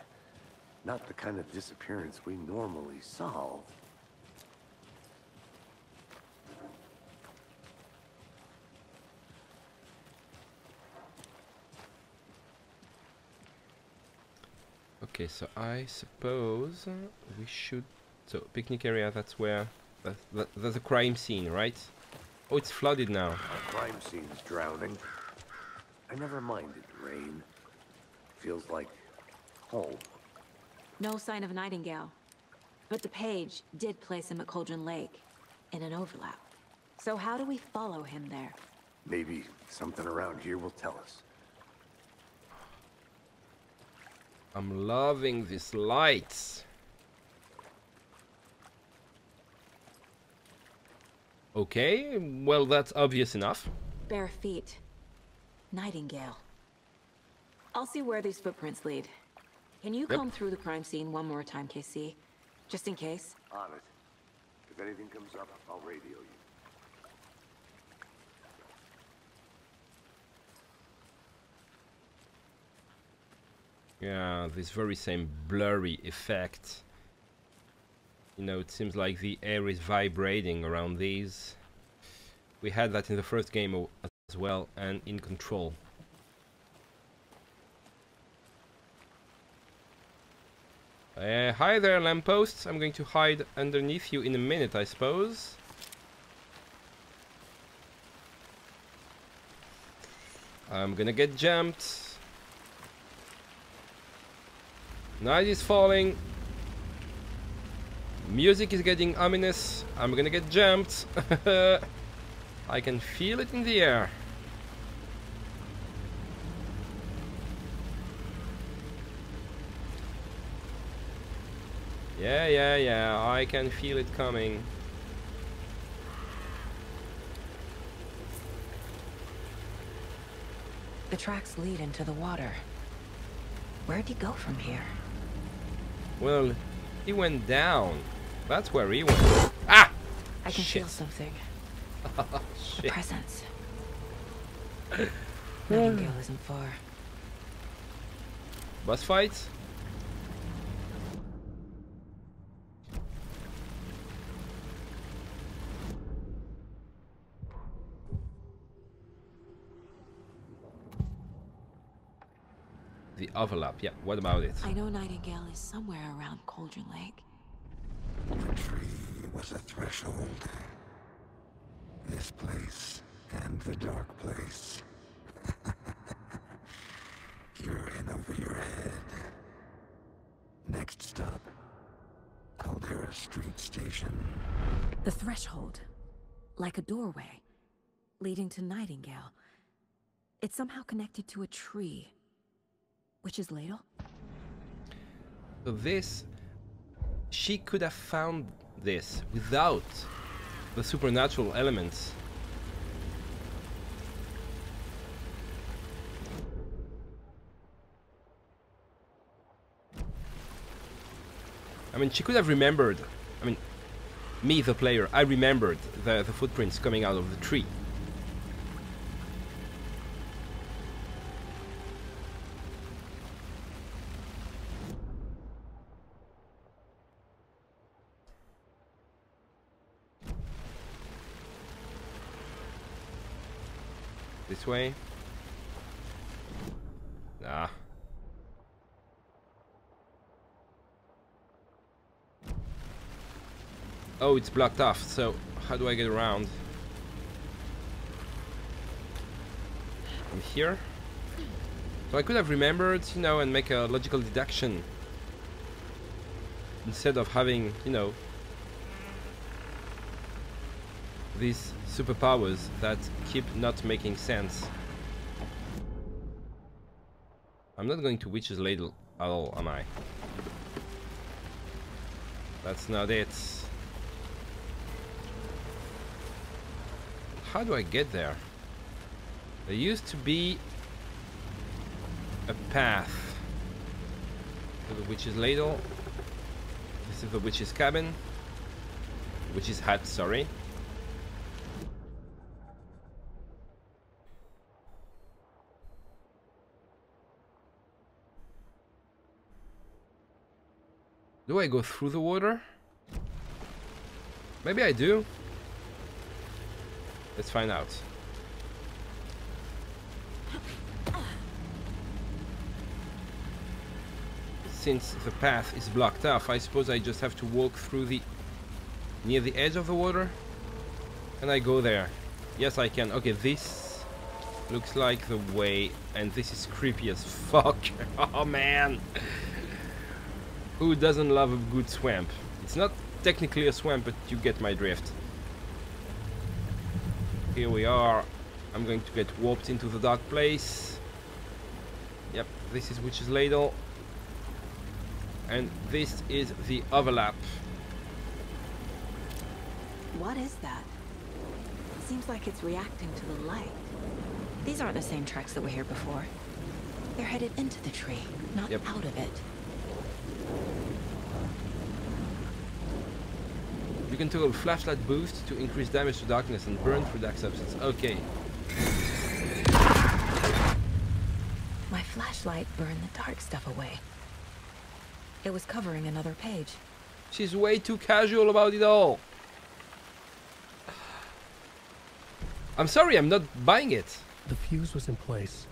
Not the kind of disappearance we normally solve. Okay, so I suppose we should... So, picnic area, that's where... There's a crime scene, right? Oh, it's flooded now. The crime scene's drowning. I never minded rain. Feels like home. No sign of Nightingale. But the page did place him at Cauldron Lake in an overlap. So how do we follow him there? Maybe something around here will tell us. I'm loving these lights. Okay, well, that's obvious enough. Bare feet. Nightingale. I'll see where these footprints lead. Can you comb through the crime scene one more time, KC? Just in case. On it. If anything comes up, I'll radio you. Yeah, this very same blurry effect. You know, it seems like the air is vibrating around these. We had that in the first game as well, and in Control. Hi there, lampposts. I'm going to hide underneath you in a minute, I suppose. I'm gonna get jumped. Night is falling. Music is getting ominous. I'm gonna get jumped. I can feel it in the air. Yeah, yeah, yeah, I can feel it coming. The tracks lead into the water. Where'd he go from here? Well, he went down. That's where he went. Ah! I can feel something. Oh, shit. A presence. Nightingale isn't far. Boss fights? The Overlap, yeah, what about it? I know Nightingale is somewhere around Cauldron Lake. The tree was a threshold. This place and the Dark Place. You're in over your head. Next stop, Caldera Street Station. The threshold, like a doorway, leading to Nightingale. It's somehow connected to a tree. Witch's Ladle? So this, she could have found this without the supernatural elements. I mean, she could have remembered. I mean, me, the player, I remembered the footprints coming out of the tree. This way? Nah. Oh, it's blocked off, so how do I get around? I'm here? So I could have remembered, you know, and make a logical deduction. Instead of having, you know, these superpowers that keep not making sense. I'm not going to Witch's Ladle at all, am I? That's not it. How do I get there? There used to be a path to the Witch's Ladle. This is the Witch's cabin. Witch's hut, sorry. Do I go through the water? Maybe I do. Let's find out. Since the path is blocked off, I suppose I just have to walk through the... near the edge of the water. And I go there. Yes, I can. Okay, this looks like the way. And this is creepy as fuck. Oh, man. Who doesn't love a good swamp? It's not technically a swamp, but you get my drift. Here we are. I'm going to get warped into the Dark Place. Yep, this is Witch's Ladle. And this is the Overlap. What is that? It seems like it's reacting to the light. These aren't the same tracks that were here before. They're headed into the tree, not out of it. You can toggle flashlight boost to increase damage to darkness and burn through dark substance. Okay. My flashlight burned the dark stuff away. It was covering another page. She's way too casual about it all. I'm sorry, I'm not buying it. The fuse was in place.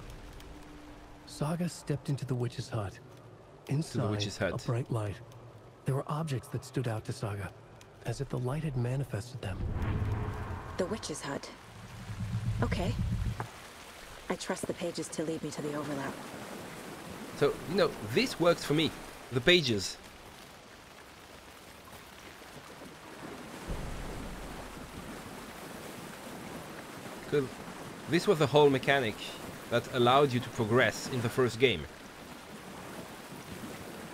Saga stepped into the witch's hut. Inside, the witch's hut. A bright light. There were objects that stood out to Saga, as if the light had manifested them. The witch's hut. Okay. I trust the pages to lead me to the Overlap. So, you know, this works for me. The pages. 'Cause this was the whole mechanic that allowed you to progress in the first game.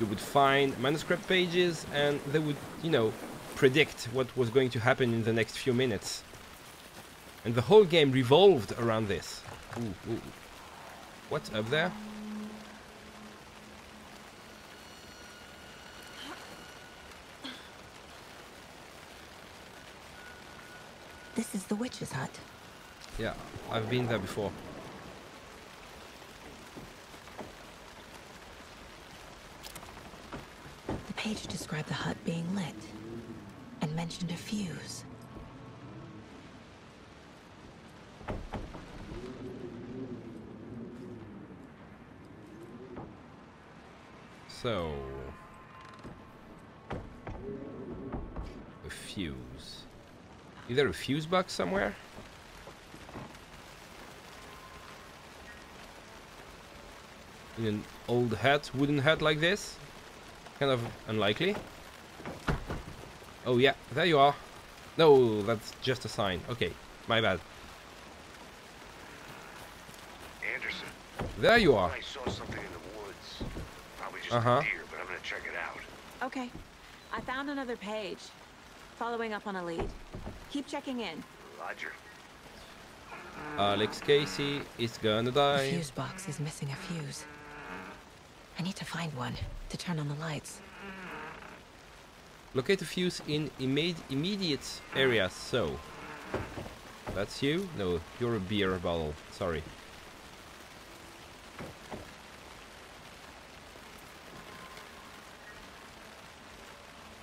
You would find manuscript pages and they would, you know, predict what was going to happen in the next few minutes. And the whole game revolved around this. Ooh, ooh. What's up there? This is the witch's hut. Yeah, I've been there before. The page described the hut being lit and mentioned a fuse. So, a fuse. Is there a fuse box somewhere? In an old hut, wooden hut like this? Kind of unlikely. Oh yeah, there you are. No, that's just a sign. Okay, my bad. Anderson. There you are. I saw something in the woods. Probably just a deer, but I'm gonna check it out. Okay, I found another page. Following up on a lead. Keep checking in. Roger. Alex Casey is gonna die. The fuse box is missing a fuse. I need to find one to turn on the lights. Locate a fuse in immediate area. So that's you? No, you're a beer bottle. Sorry.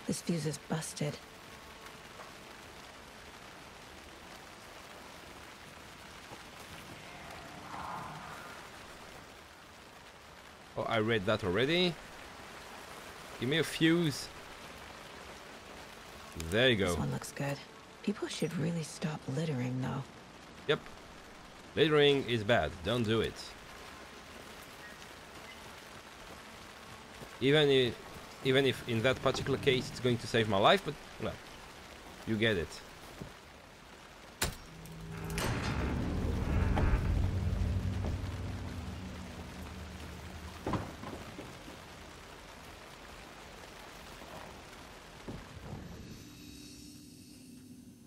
This fuse is busted. I read that already. Give me a fuse. There you go. This one looks good. People should really stop littering, though. Yep. Littering is bad. Don't do it. Even if in that particular case it's going to save my life, but well, you get it.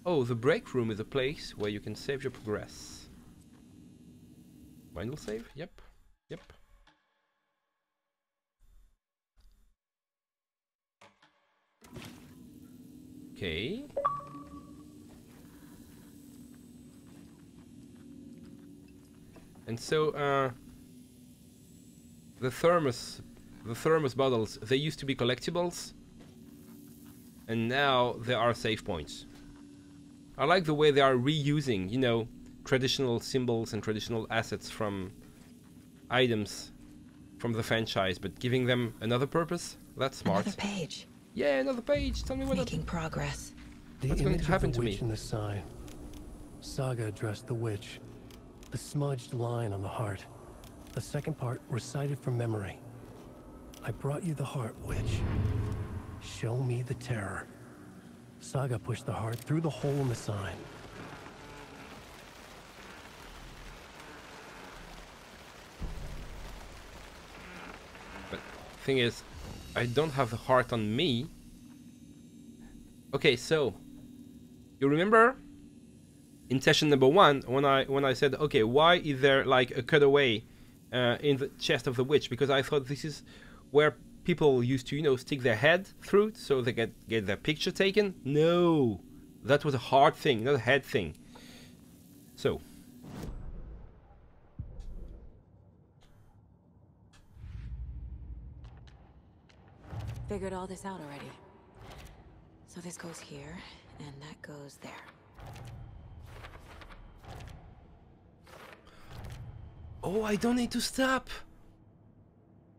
Oh, the break room is a place where you can save your progress. Final save? Yep. Yep. Okay. And so, the thermos bottles, they used to be collectibles, and now they are save points. I like the way they are reusing, you know, traditional symbols and traditional assets from items from the franchise, but giving them another purpose. That's smart. Another page. Yeah, another page. Tell me what. Making progress. What's going to happen to me? The image of the witch in the sign. Saga addressed the witch. The smudged line on the heart. The second part recited from memory. I brought you the heart, witch. Show me the terror. Saga pushed the heart through the hole in the sign. But thing is, I don't have the heart on me. Okay, so you remember in session number 1 when I said, okay, why is there like a cutaway in the chest of the witch? Because I thought this is where people used to, you know, stick their head through so they get their picture taken. No, that was a heart thing, not a head thing. So, figured all this out already. So this goes here, and that goes there. Oh, I don't need to stop.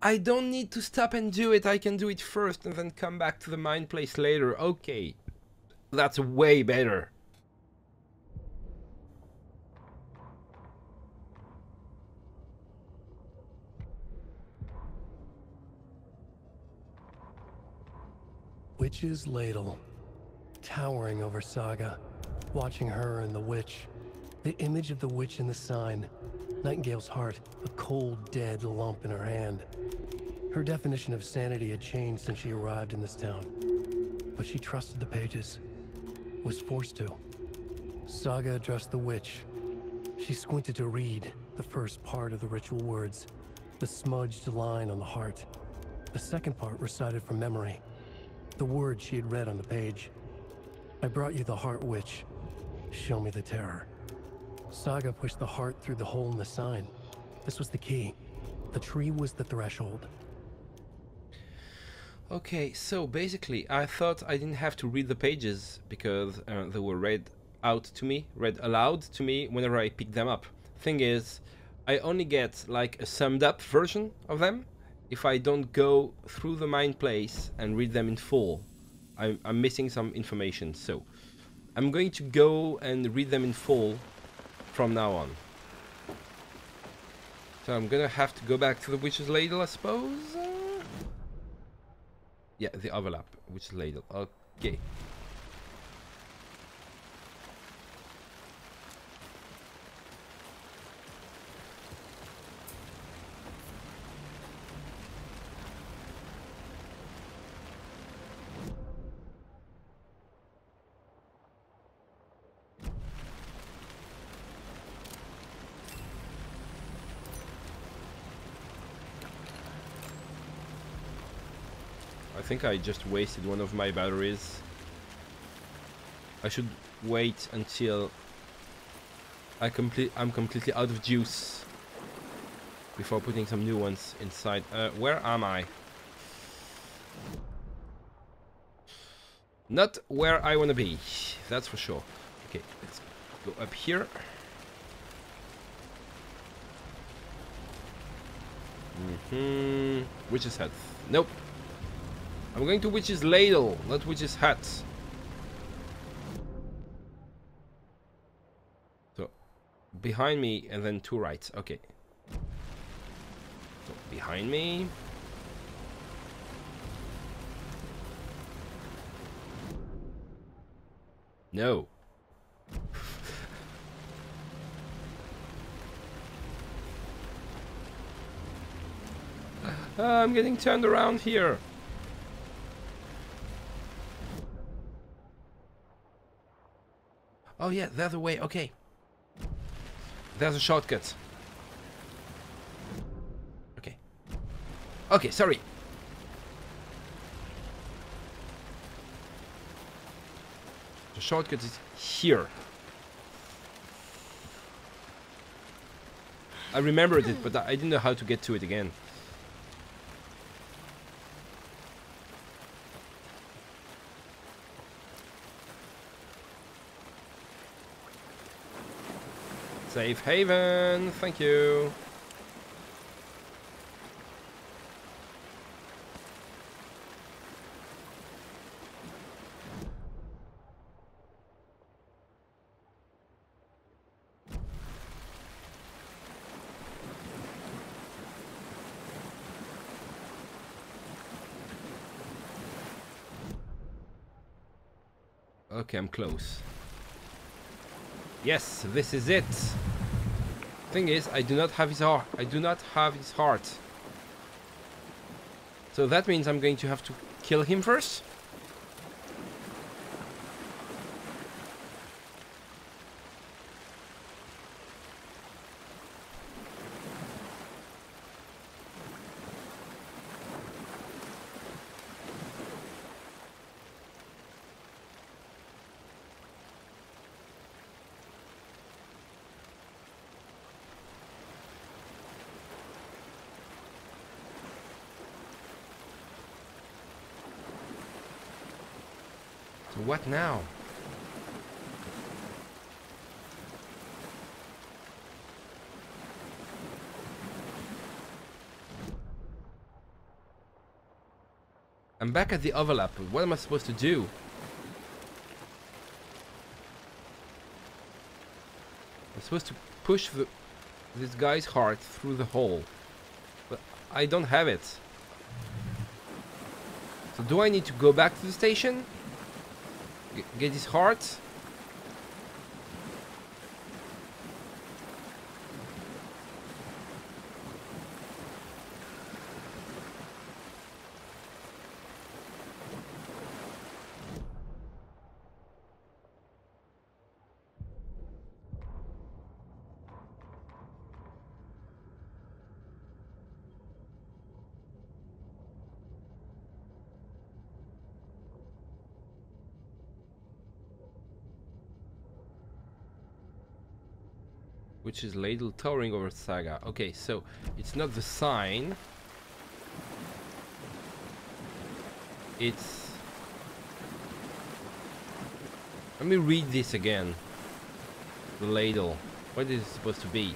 I don't need to stop and do it. I can do it first and then come back to the mine place later. Okay, that's way better. Witch's Ladle, towering over Saga, watching her and the witch, The image of the witch in the sign, Nightingale's heart, a cold, dead lump in her hand. Her definition of sanity had changed since she arrived in this town. But she trusted the pages. Was forced to. Saga addressed the witch. She squinted to read the first part of the ritual words, the smudged line on the heart. The second part recited from memory, the words she had read on the page. I brought you the heart, witch. Show me the terror. Saga pushed the heart through the hole in the sign. This was the key. The tree was the threshold. Okay, so basically I thought I didn't have to read the pages because they were read aloud to me whenever I picked them up. Thing is, I only get like a summed up version of them if I don't go through the mind place and read them in full. I'm missing some information, so I'm going to go and read them in full from now on. So I'm gonna have to go back to the Witch's Ladle, I suppose? Yeah, the Overlap, Witch's Ladle, okay. I think I just wasted one of my batteries. I should wait until I'm completely out of juice before putting some new ones inside. Where am I? Not where I want to be, that's for sure. Okay, let's go up here. Witch's Head. Nope. I'm going to Witch's Ladle, not Witch's Hat. So, behind me and then to right, okay. So, behind me. No. I'm getting turned around here. Oh yeah, the other way, okay. There's a shortcut. Okay. Okay, sorry. The shortcut is here. I remembered it, but I didn't know how to get to it again. Safe haven, thank you. Okay, I'm close. Yes, this is it. Thing is, I do not have his heart. I do not have his heart. So that means I'm going to have to kill him first. What now? I'm back at the Overlap. What am I supposed to do? I'm supposed to push this guy's heart through the hole. But I don't have it. So do I need to go back to the station? Get his heart. Witch's Ladle towering over Saga. Okay, so it's not the sign. It's... Let me read this again. The ladle. What is it supposed to be?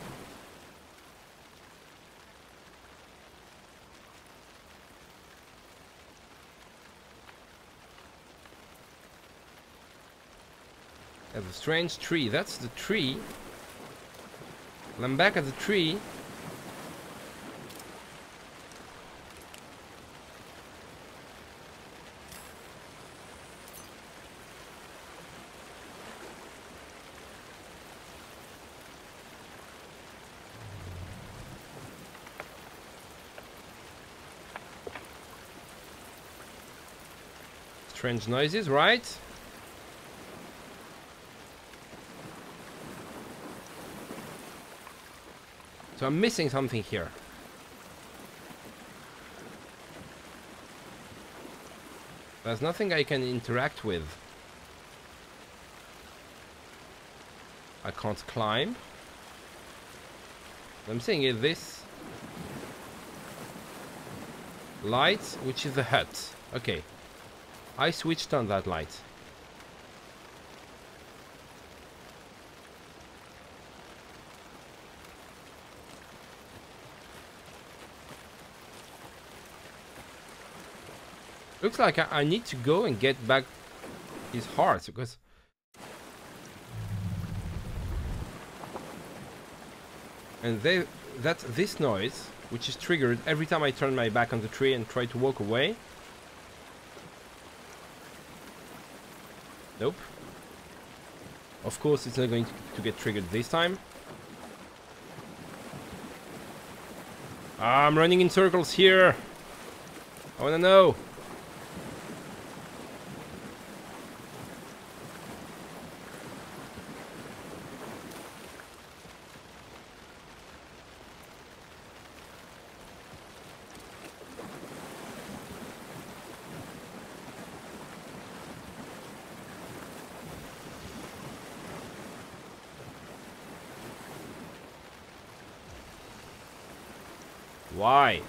At the strange tree. That's the tree. Well, I'm back at the tree. Strange noises, right? So I'm missing something here. There's nothing I can interact with. I can't climb. What I'm seeing is this light, which is the hut. Okay. I switched on that light. Looks like I need to go and get back his heart, because... And that's this noise, which is triggered every time I turn my back on the tree and try to walk away. Nope. Of course it's not going to get triggered this time. I'm running in circles here. I wanna know. Why?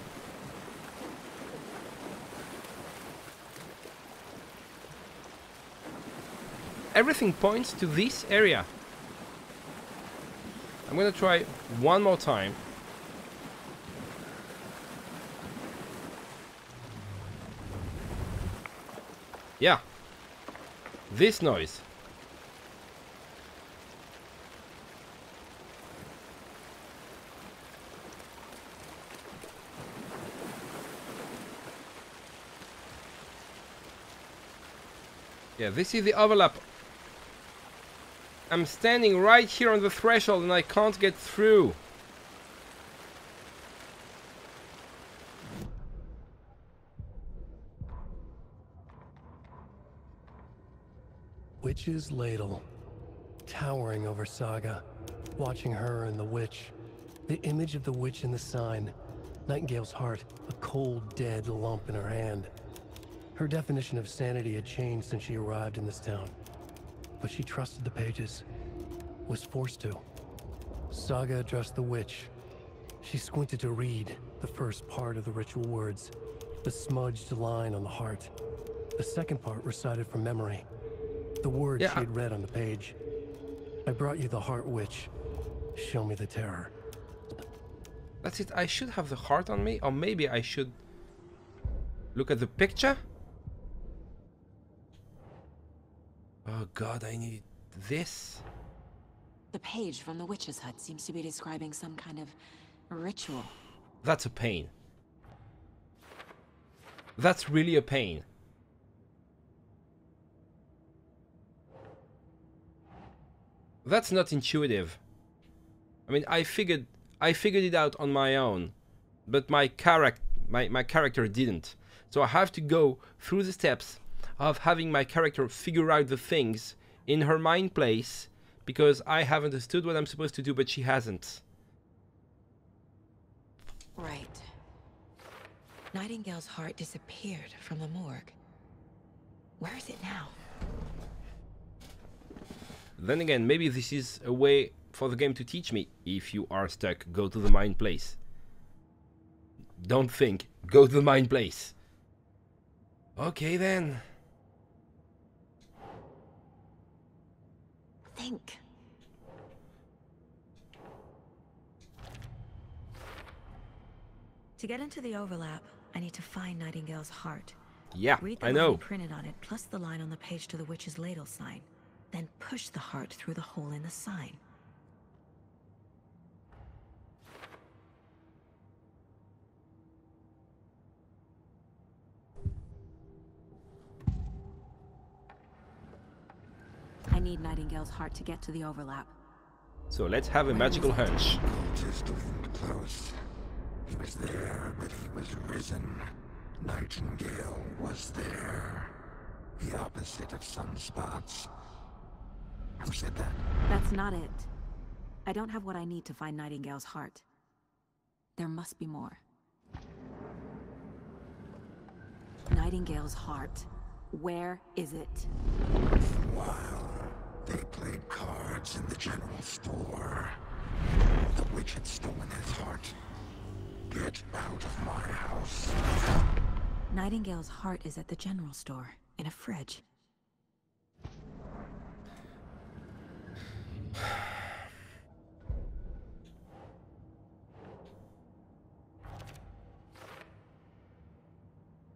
Everything points to this area. I'm gonna try one more time. Yeah. This noise. Yeah, this is the overlap. I'm standing right here on the threshold and I can't get through. Witch's Ladle, towering over Saga, watching her and the witch. The image of the witch in the sign, Nightingale's heart, a cold, dead lump in her hand. Her definition of sanity had changed since she arrived in this town, but she trusted the pages, was forced to. Saga addressed the witch. She squinted to read the first part of the ritual words, the smudged line on the heart. The second part recited from memory, the words she had read on the page. I brought you the heart, witch. Show me the terror. That's it. I should have the heart on me, or maybe I should look at the picture. Oh God, I need this. The page from the witch's hut seems to be describing some kind of ritual. That's a pain. That's really a pain. That's not intuitive. I mean, I figured it out on my own, but my character didn't. So I have to go through the steps of having my character figure out the things in her mind place, because I have understood what I'm supposed to do, but she hasn't. Right. Nightingale's heart disappeared from the morgue. Where is it now? Then again, maybe this is a way for the game to teach me. If you are stuck, go to the mine place. Don't think. Go to the mine place. Okay, then. Think. To get into the overlap, I need to find Nightingale's heart. Yeah, I know. Read the line printed on it, plus the line on the page to the Witch's Ladle sign. Then push the heart through the hole in the sign. I need Nightingale's heart to get to the overlap. So let's have a magical hunch. Close. He was there, but he was risen. Nightingale was there. The opposite of sunspots. Who said that? That's not it. I don't have what I need to find Nightingale's heart. There must be more. Nightingale's heart. Where is it? While they played cards in the general store, the witch had stolen his heart. Get out of my house. Nightingale's heart is at the general store, in a fridge.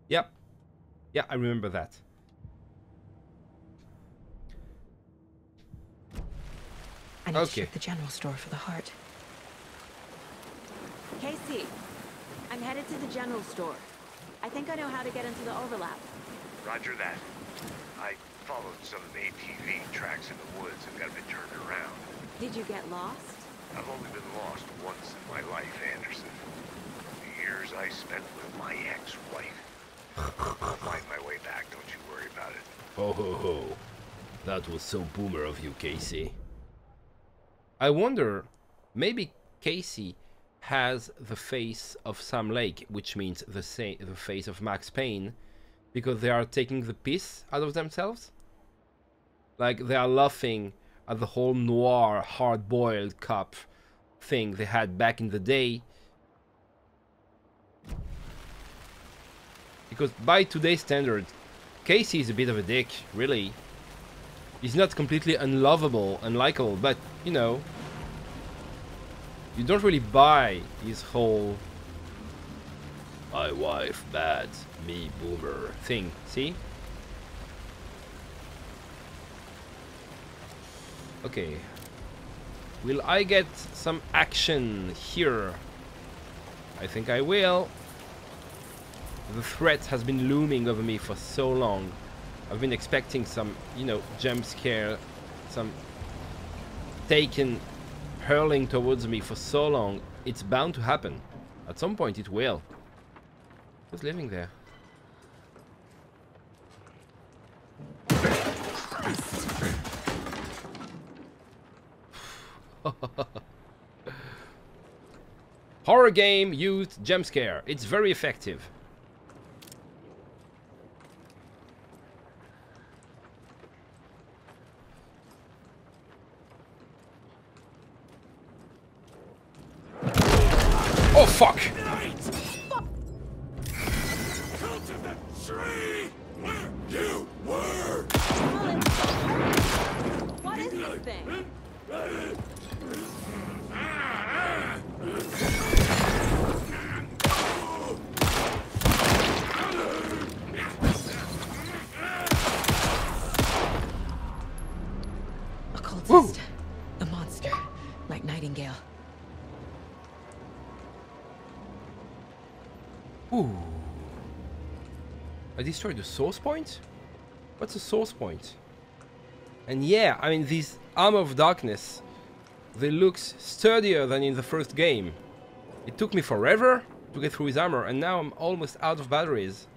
Yep. Yeah, I remember that. I need to check the general store for the heart. Casey, I'm headed to the general store. I think I know how to get into the overlap. Roger that. I followed some of the ATV tracks in the woods and got a bit turned around. Did you get lost? I've only been lost once in my life, Anderson. The years I spent with my ex-wife. I'll find my way back, don't you worry about it. Ho ho ho. That was so boomer of you, Casey. I wonder, maybe Casey has the face of Sam Lake, which means the face of Max Payne, because they are taking the piss out of themselves. Like, they are laughing at the whole noir, hard-boiled cop thing they had back in the day. Because by today's standard, Casey is a bit of a dick, really. He's not completely unlovable, unlikable, but, you know, you don't really buy his whole "my wife bad, me boomer" thing, see? Okay. Will I get some action here? I think I will. The threat has been looming over me for so long. I've been expecting some, you know, jump scare, some Taken hurling towards me for so long. It's bound to happen. At some point it will. Who's living there? Horror game used jump scare. It's very effective. Oh, fuck! Go to the tree where you were! What is this thing? A cultist. A monster. Like Nightingale. Ooh. I destroyed the source point? What's a source point? And yeah, I mean, these Armor of Darkness, they look sturdier than in the first game. It took me forever to get through his armor, and now I'm almost out of batteries.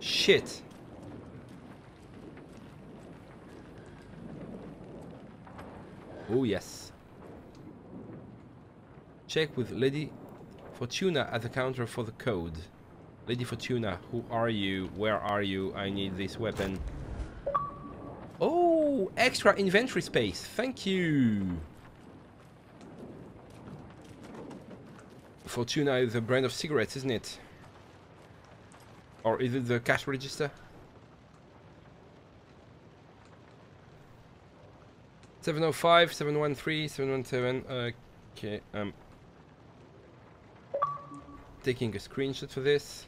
Shit. Oh, yes. Check with Lady Fortuna at the counter for the code. Lady Fortuna, who are you? Where are you? I need this weapon. Oh, extra inventory space. Thank you. Fortuna is a brand of cigarettes, isn't it? Or is it the cash register? 705, 713, 717. Okay, taking a screenshot for this.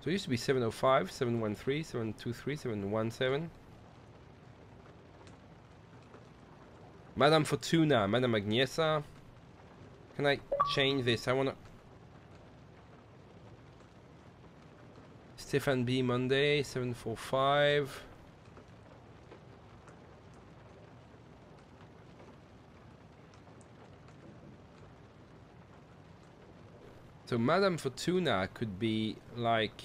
So it used to be 705, 713, 723, 717. Madame Fortuna, Madame Agnesa. Can I change this? I wanna... Stefan B. Monday, 745. So Madame Fortuna could be like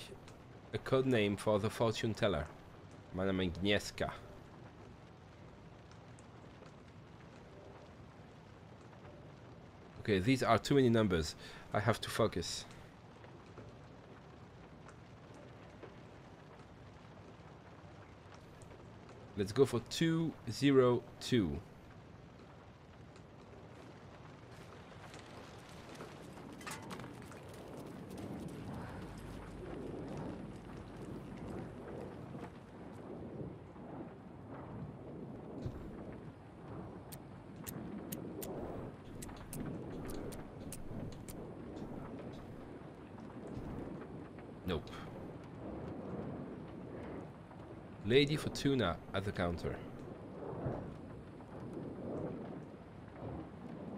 a code name for the fortune teller, Madame Agnieszka. Okay, these are too many numbers. I have to focus. Let's go for 202. Lady Fortuna at the counter.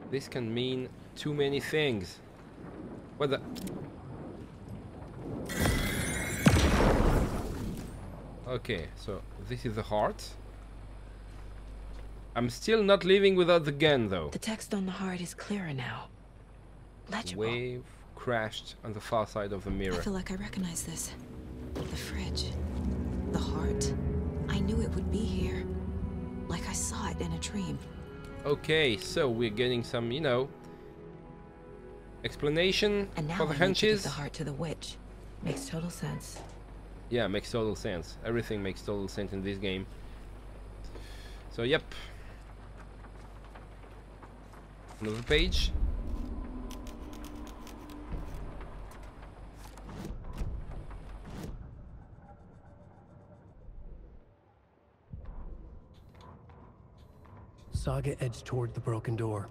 This can mean too many things. What the? Okay, so this is the heart. I'm still not leaving without the gun, though. The text on the heart is clearer now. Legible. Wave crashed on the far side of the mirror. I feel like I recognize this. The fridge. The heart. I knew it would be here, like I saw it in a dream. Okay, so we're getting some, you know, explanation for the hunches. The heart to the witch makes total sense. Yeah, makes total sense. Everything makes total sense in this game. So, yep. Another page. Saga edged toward the broken door,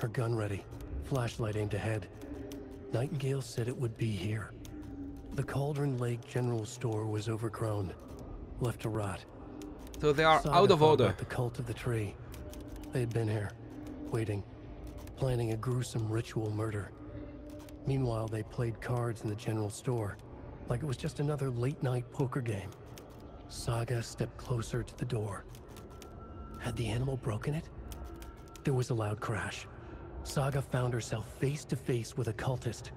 her gun ready, flashlight aimed ahead. Nightingale said it would be here. The Cauldron Lake General Store was overgrown, left to rot. So they are out of order. The cult of the tree. They had been here, waiting, planning a gruesome ritual murder. Meanwhile, they played cards in the general store, like it was just another late-night poker game. Saga stepped closer to the door. Had the animal broken it? There was a loud crash. Saga found herself face to face with a cultist,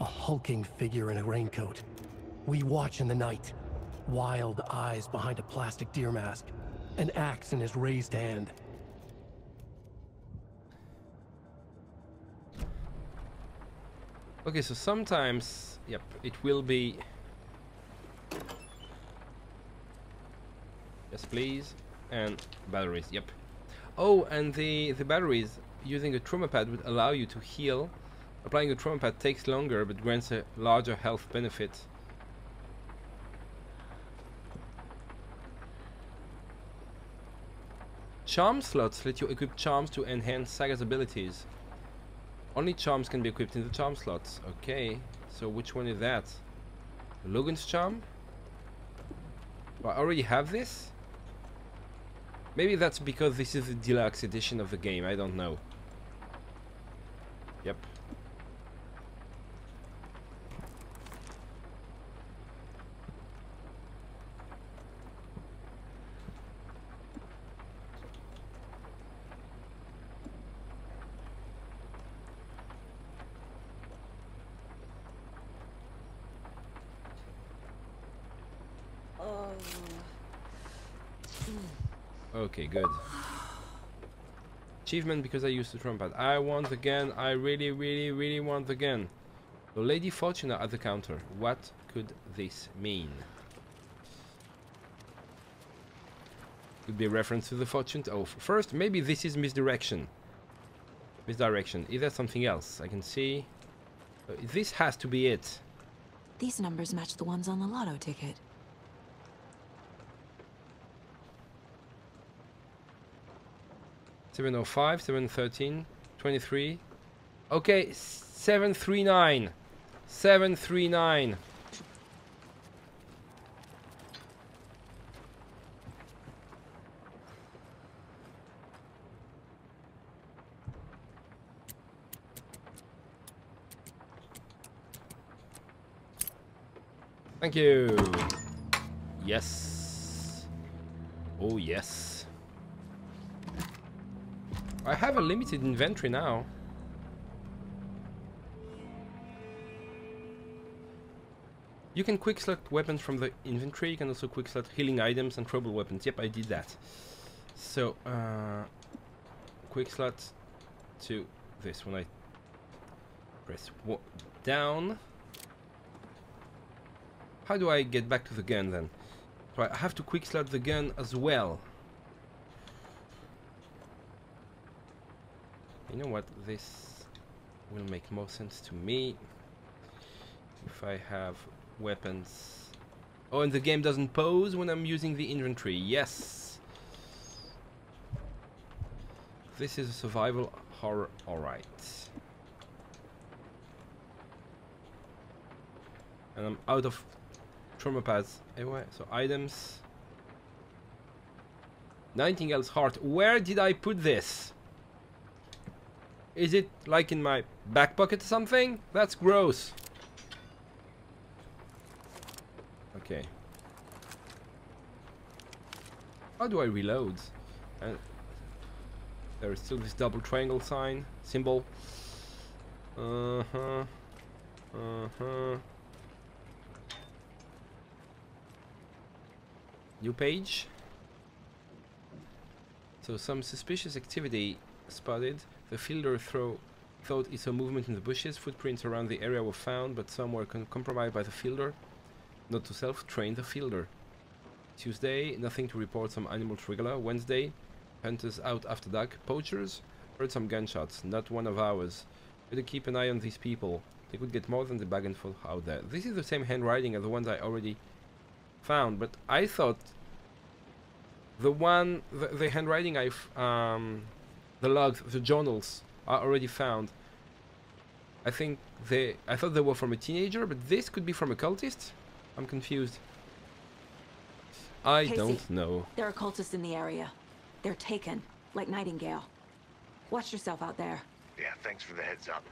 a hulking figure in a raincoat. We watch in the night, wild eyes behind a plastic deer mask, an axe in his raised hand. Okay, so sometimes, yep, it will be... Yes, please. And batteries, yep. Oh, and the batteries using a trauma pad would allow you to heal. Applying a trauma pad takes longer but grants a larger health benefit. Charm slots let you equip charms to enhance Saga's abilities. Only charms can be equipped in the charm slots. Okay, so which one is that? Logan's charm? Well, I already have this? Maybe that's because this is the deluxe edition of the game, I don't know. Yep. Okay, good. Achievement because I used the trumpet. I want again. I really, really, really want again. The Lady Fortuna at the counter. What could this mean? Could be a reference to the fortune. Oh, first, maybe this is misdirection. Misdirection. Is there something else I can see? This has to be it. These numbers match the ones on the lotto ticket. $705, 713, 23. Okay, 739. 739. Thank you. Yes. Oh, yes. I have a limited inventory now. You can quick select weapons from the inventory. You can also quick select healing items and trouble weapons. Yep, I did that. So, quick slot to this when I press down. How do I get back to the gun then? So I have to quick slot the gun as well. You know what? This will make more sense to me if I have weapons. Oh, and the game doesn't pause when I'm using the inventory. Yes! This is a survival horror. Alright. And I'm out of trauma pads everywhere. So, items. Nightingale's heart. Where did I put this? Is it like in my back pocket or something? That's gross. Okay. How do I reload? There is still this double triangle sign, symbol. New page. So some suspicious activity spotted. The fielder thought he saw movement in the bushes. Footprints around the area were found, but some were compromised by the fielder. Not to self, train the fielder. Tuesday, nothing to report, some animals regular. Wednesday, hunters out after dark. Poachers, heard some gunshots, not one of ours. Better keep an eye on these people. They could get more than the bargain for out there. This is the same handwriting as the ones I already found, but I thought the one, the handwriting I've, the logs, the journals are already found. I think I thought they were from a teenager, but this could be from a cultist? I'm confused. I don't know. There are cultists in the area. They're taken, like Nightingale. Watch yourself out there. Yeah, thanks for the heads up.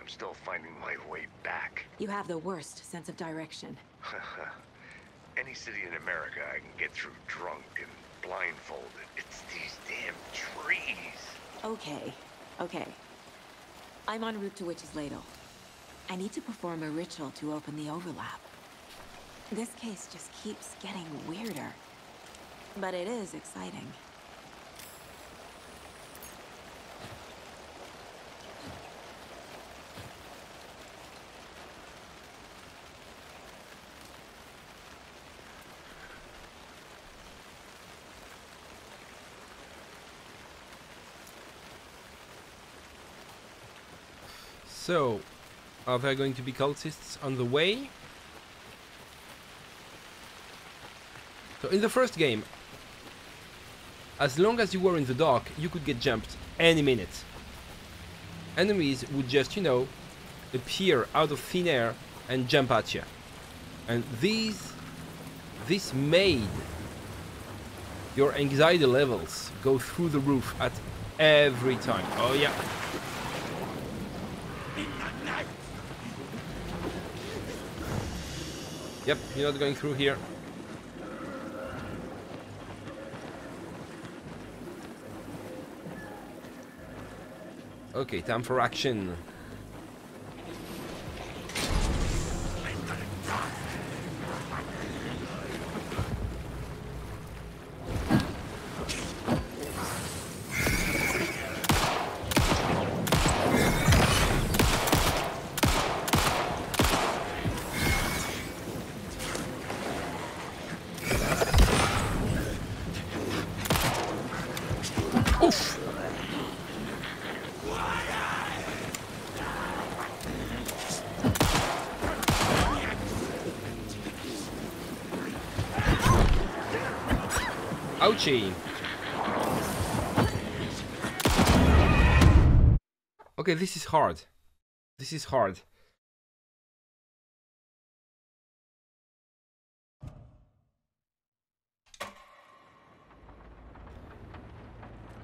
I'm still finding my way back. You have the worst sense of direction. Any city in America I can get through drunk and blindfolded. It's these damn trees. Okay, okay. I'm en route to Witch's Ladle. I need to perform a ritual to open the overlap. This case just keeps getting weirder. But it is exciting. So, are there going to be cultists on the way? So in the first game, as long as you were in the dark, you could get jumped any minute. Enemies would just, you know, appear out of thin air and jump at you. And this made your anxiety levels go through the roof at every time. Oh yeah. Yep, you're not going through here. Okay, time for action. Oof. Ouchie. Okay, this is hard. This is hard.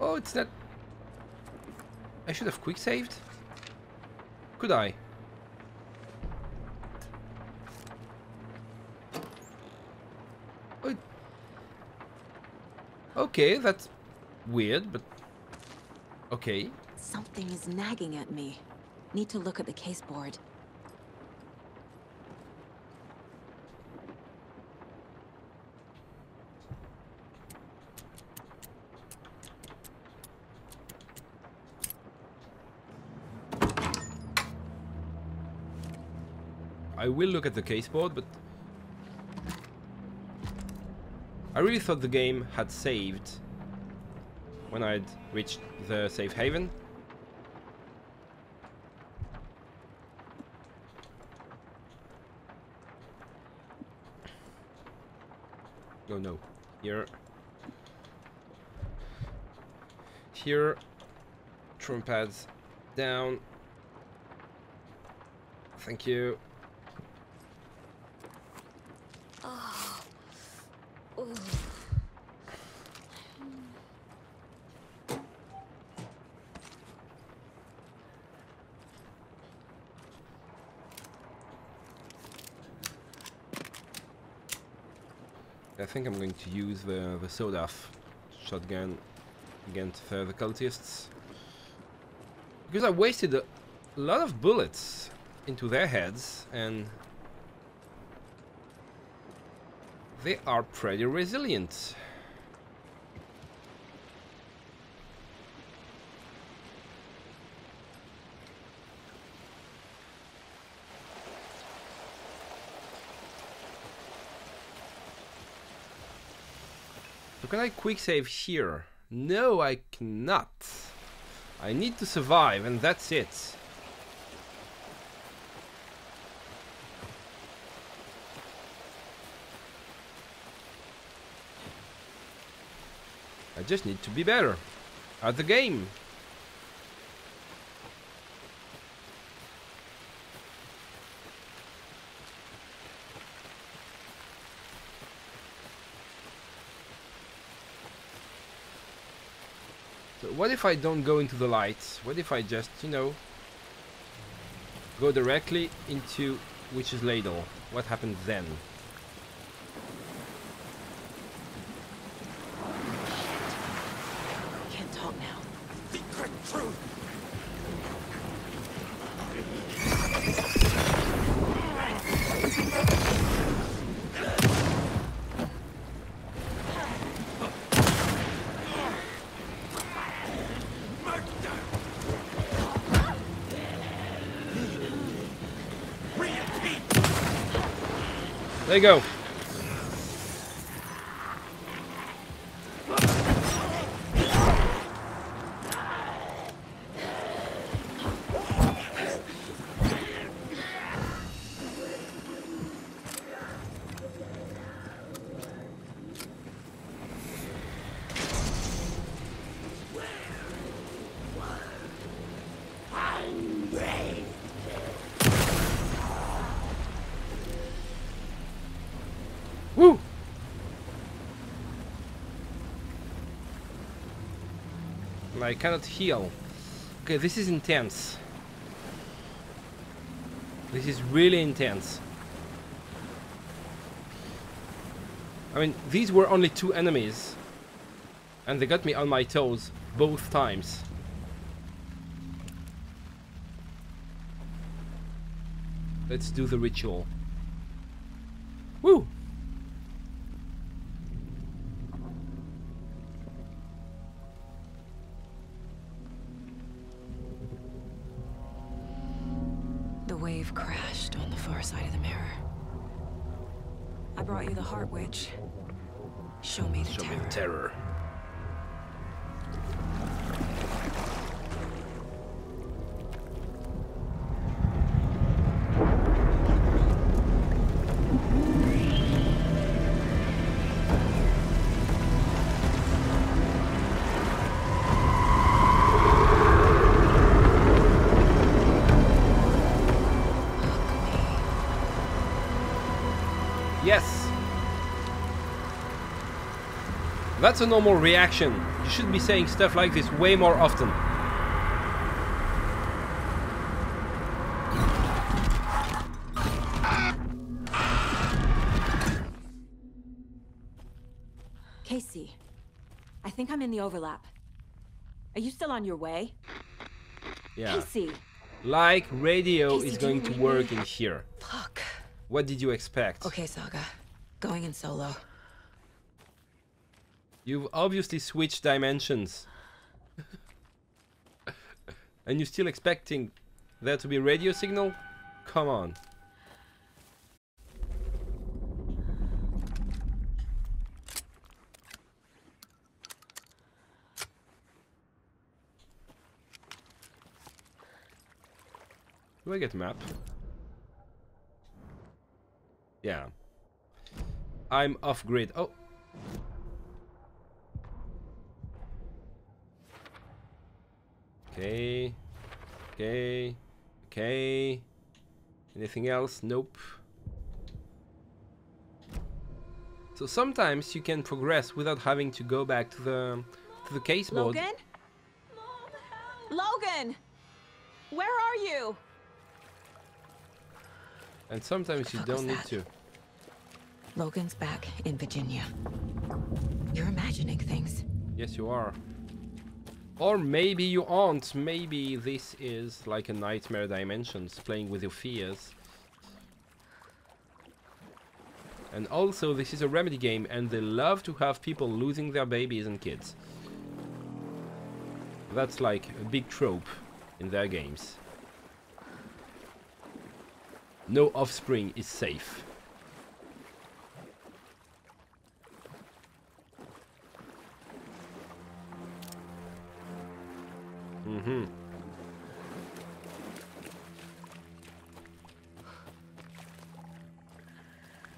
Oh, it's not... I should have quick saved. Could I? Okay, that's weird, but okay. Something is nagging at me. Need to look at the case board. I will look at the case board, but I really thought the game had saved when I'd reached the safe haven. Oh no, here, trump pads down, thank you. I think I'm going to use the soda shotgun against the cultists, because I wasted a lot of bullets into their heads and they are pretty resilient. Can I quick save here? No, I cannot. I need to survive and that's it. I just need to be better at the game. What if I don't go into the lights? What if I just, you know, go directly into Witch's Ladle? What happens then? Can't talk now. Secret truth. There you go. I cannot heal. Okay, this is intense. This is really intense. I mean, these were only two enemies, and they got me on my toes both times. Let's do the ritual. Woo! Crashed on the far side of the mirror. I brought you the heart, witch. Show me the terror. That's a normal reaction. You should be saying stuff like this way more often. Casey, I think I'm in the overlap. Are you still on your way? Yeah. Casey. Like radio Casey, is going to work in here. Fuck. What did you expect? Okay, Saga. Going in solo. You've obviously switched dimensions. And you're still expecting there to be a radio signal? Come on. Do I get a map? Yeah. I'm off grid. Oh. Okay. Okay. Okay. Anything else? Nope. So sometimes you can progress without having to go back to the case board. Logan? Logan! Where are you? And sometimes you don't need to. Logan's back in Virginia. You're imagining things. Yes, you are. Or maybe you aren't. Maybe this is like a nightmare dimensions, playing with your fears. And also, this is a Remedy game, and they love to have people losing their babies and kids. That's like a big trope in their games. No offspring is safe. Mm-hmm.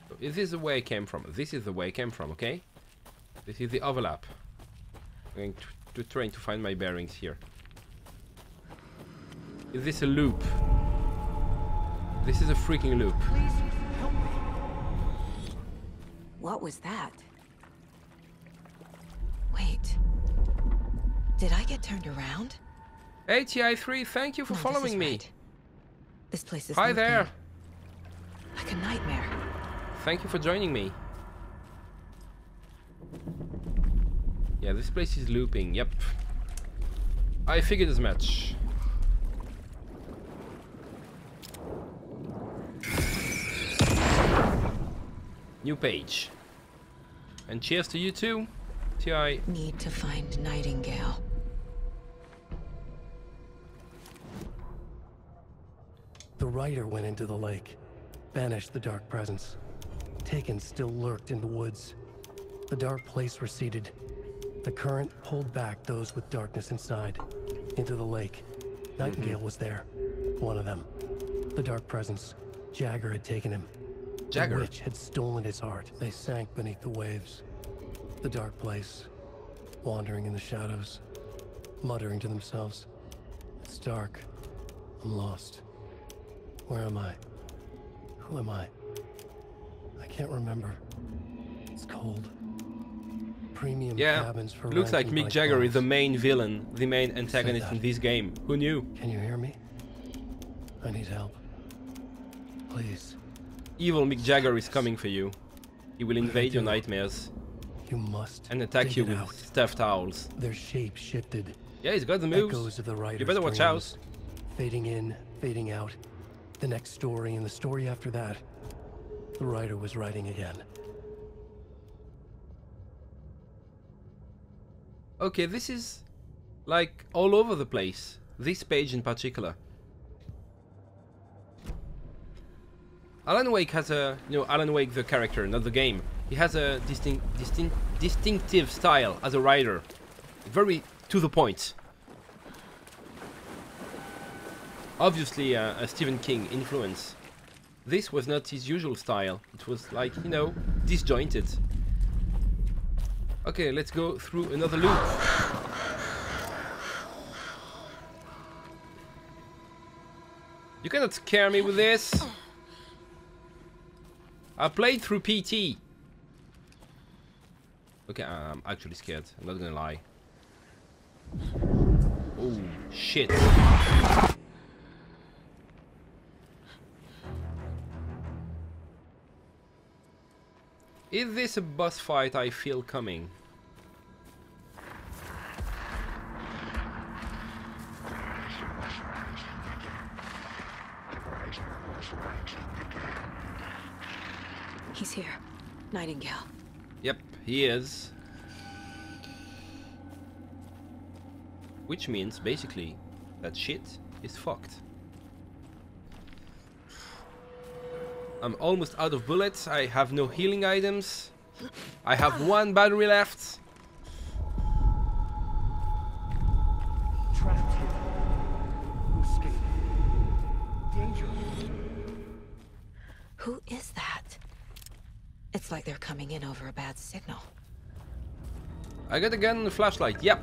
So is this the way I came from? This is the way I came from, okay? This is the overlap. I'm going to trying to find my bearings here. Is this a loop? This is a freaking loop. Please help me. What was that? Wait. Did I get turned around? ATI3, thank you for following me. Right. This place is... Hi there. Like a nightmare. Thank you for joining me. Yeah, this place is looping. Yep. I figured as much. New page. And cheers to you too, T.I. Need to find Nightingale. The writer went into the lake, banished the dark presence. Taken still lurked in the woods. The dark place receded. The current pulled back those with darkness inside, into the lake. Nightingale was there, one of them. The dark presence, Jagger had taken him. Jagger. The witch had stolen his heart. They sank beneath the waves. The dark place, wandering in the shadows, muttering to themselves. It's dark. I'm lost. Where am I? Who am I? I can't remember. It's cold. Premium cabins for rent. Looks like Mick Jagger is the main villain, the main antagonist in this game. Who knew? Can you hear me? I need help. Please. Evil Mick Jagger is coming for you. He will invade your nightmares. You must and attack you with stuffed owls. Their shape shifted. Yeah, he's got the moves. You better watch out. Fading in, fading out. The next story and the story after that. The writer was writing again. Okay, this is like all over the place. This page in particular. Alan Wake has a, you know, Alan Wake the character, not the game. He has a distinctive style as a writer. Very to the point. Obviously a Stephen King influence. This was not his usual style. It was like, you know, disjointed. Okay, let's go through another loop. You cannot scare me with this. I played through PT. Okay, I'm actually scared. I'm not gonna lie. Oh, shit. Is this a boss fight I feel coming? He's here. Nightingale. Yep, he is. Which means, basically, that shit is fucked. I'm almost out of bullets, I have no healing items. I have one battery left. Trapped here. Escape. Danger. Who is that? It's like they're coming in over a bad signal. I got a gun and a flashlight, yep.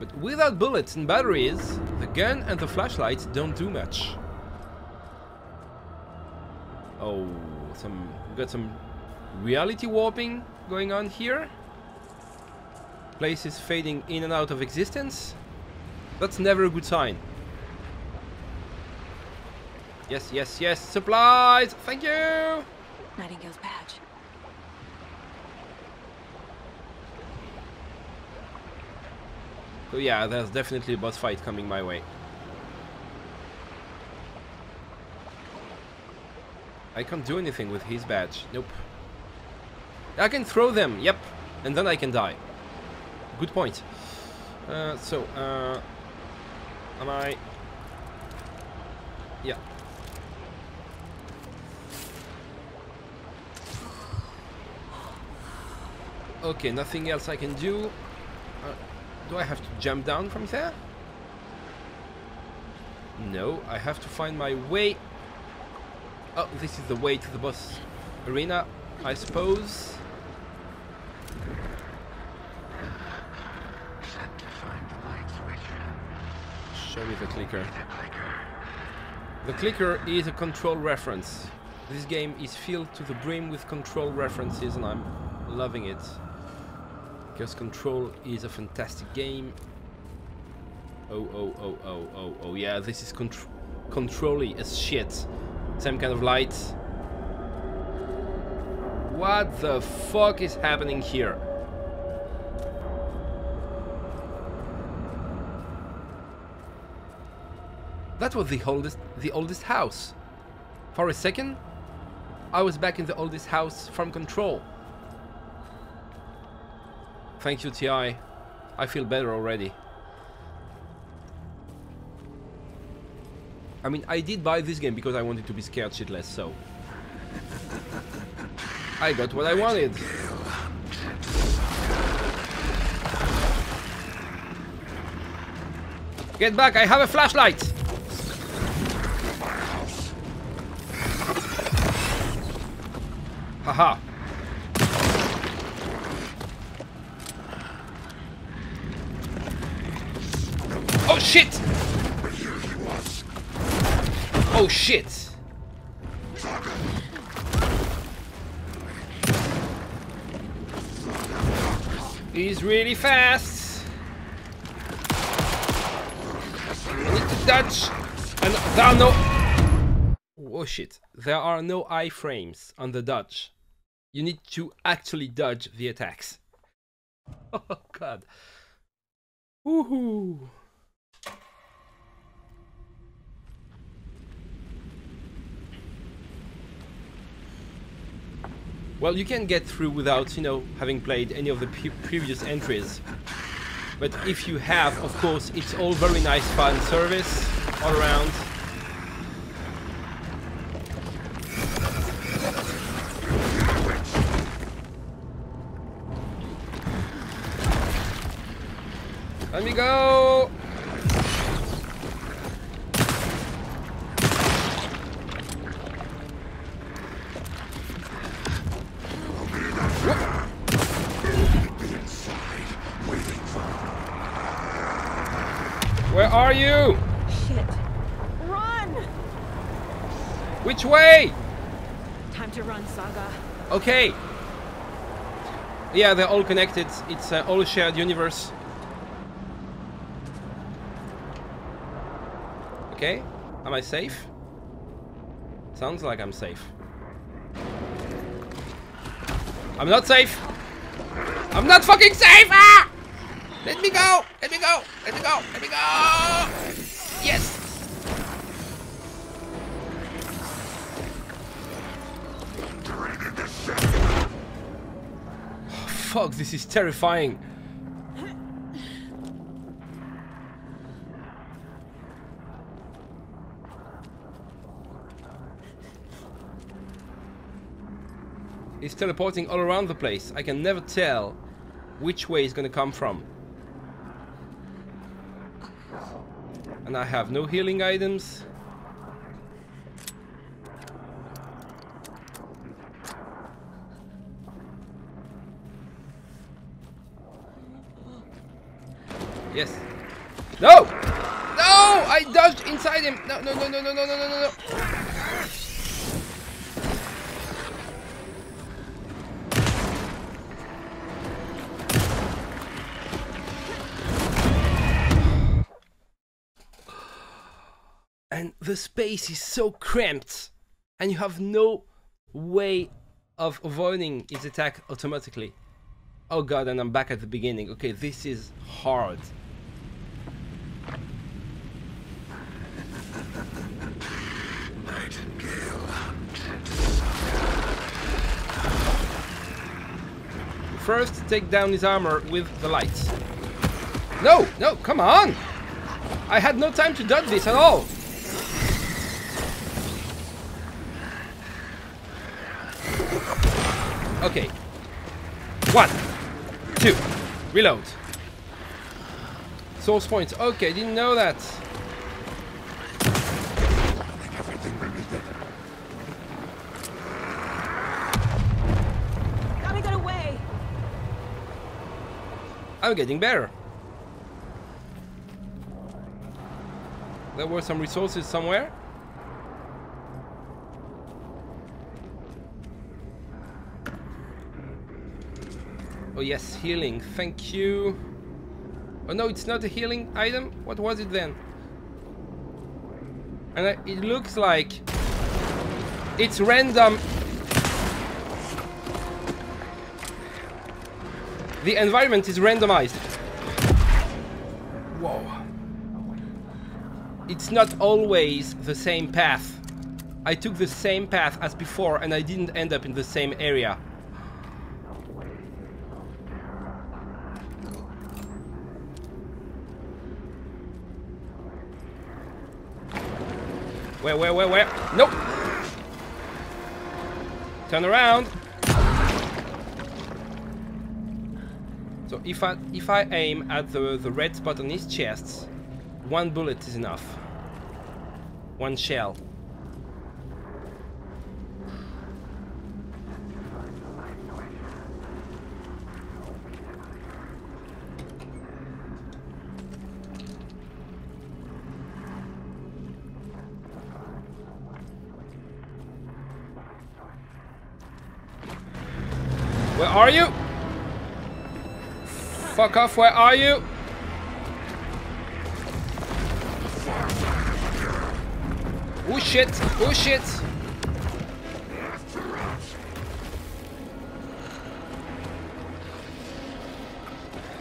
But without bullets and batteries, the gun and the flashlight don't do much. Oh, got some reality warping going on here. Places fading in and out of existence. That's never a good sign. Yes, yes, yes, supplies! Thank you! Nightingale's badge. So yeah, there's definitely a boss fight coming my way. I can't do anything with his badge. Nope. I can throw them, yep. And then I can die. Good point. Am I... Yeah. Okay, nothing else I can do. Do I have to jump down from there? No, I have to find my way. Oh, this is the way to the boss arena, I suppose. Set to find the light switch. Show me the clicker. The clicker is a Control reference. This game is filled to the brim with Control references and I'm loving it. Because Control is a fantastic game. Oh, yeah, this is controlly as shit. Same kind of light. What the fuck is happening here? That was the oldest house. For a second, I was back in the oldest house from Control. Thank you, TI. I feel better already. I mean, I did buy this game because I wanted to be scared shitless, so... I got what I wanted! Get back, I have a flashlight! Haha. Oh shit! Oh shit! He's really fast! I need to dodge! And there are no... Oh shit, there are no iframes on the dodge. You need to actually dodge the attacks. Oh god. Woohoo! Well, you can get through without, you know, having played any of the previous entries. But if you have, of course, it's all very nice fan service all around. Let me go! Where are you? Shit. Run! Which way? Time to run, Saga. Okay. Yeah, they're all connected. It's all a shared universe. Okay, am I safe? Sounds like I'm safe. I'm not safe! I'm not fucking safe! Ah! Let me go! Let me go! Let me go! Let me go! Yes! Oh, fuck, this is terrifying. It's teleporting all around the place. I can never tell which way it's gonna come from. And I have no healing items. Yes. No! No! I dodged inside him! No, no, no, no, no, no, no, no, no. And the space is so cramped, and you have no way of avoiding its attack automatically. Oh god, and I'm back at the beginning. Okay, this is hard. Nightingale hunted Saga. First, take down his armor with the lights. No, no, come on! I had no time to dodge this at all. Okay. 1, 2, reload. Source points. Okay, didn't know that. Gotta get away. I'm getting better. There were some resources somewhere. Oh yes, healing, thank you. Oh no, it's not a healing item? What was it then? And it looks like it's random. The environment is randomized. Whoa. It's not always the same path. I took the same path as before and I didn't end up in the same area. Where? Nope! Turn around! So if I aim at the red spot on his chest, one bullet is enough. One shell. Are you? Fuck off, where are you? Oh shit, oh shit.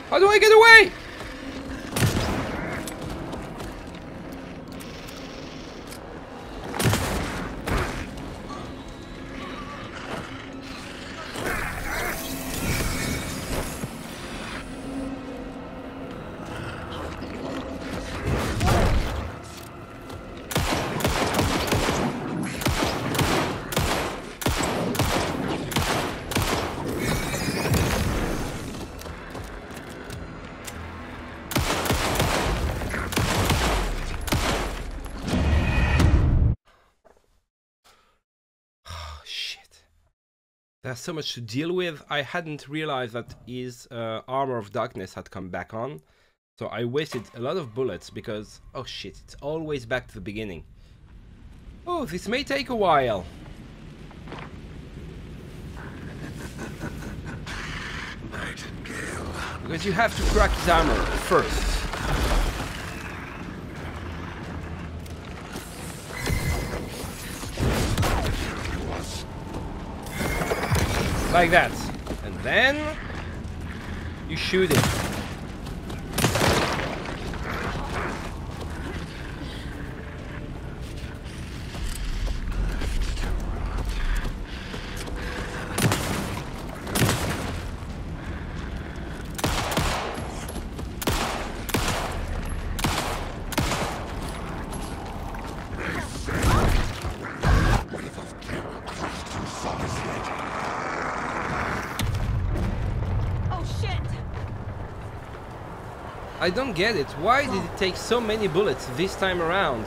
How do I get away? There's so much to deal with. I hadn't realized that his armor of darkness had come back on, so I wasted a lot of bullets because, oh shit, it's always back to the beginning. Oh, this may take a while. Because you have to crack his armor first. Like that. And then you shoot it. I don't get it. Why did it take so many bullets this time around?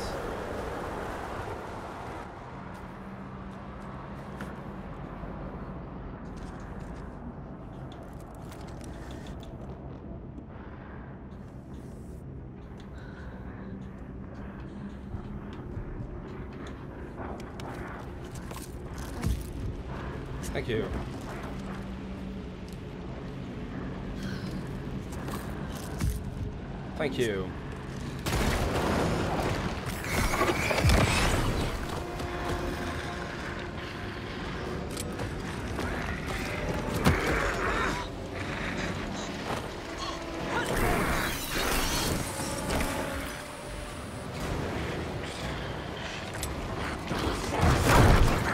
Thank you. Thank you.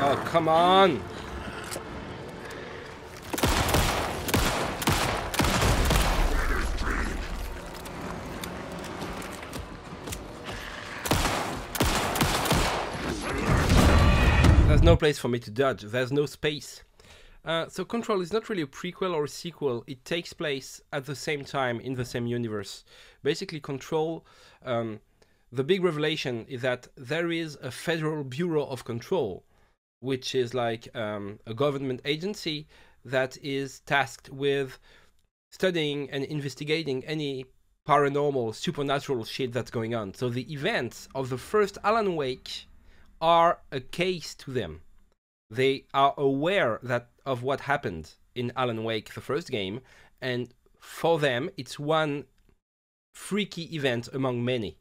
Oh, come on. No place for me to dodge, there's no space. So Control is not really a prequel or a sequel, it takes place at the same time in the same universe. Basically Control, the big revelation is that there is a Federal Bureau of Control, which is like a government agency that is tasked with studying and investigating any paranormal, supernatural shit that's going on. So the events of the first Alan Wake are a case to them. They are aware that of what happened in Alan Wake, the first game, and for them it's one freaky event among many.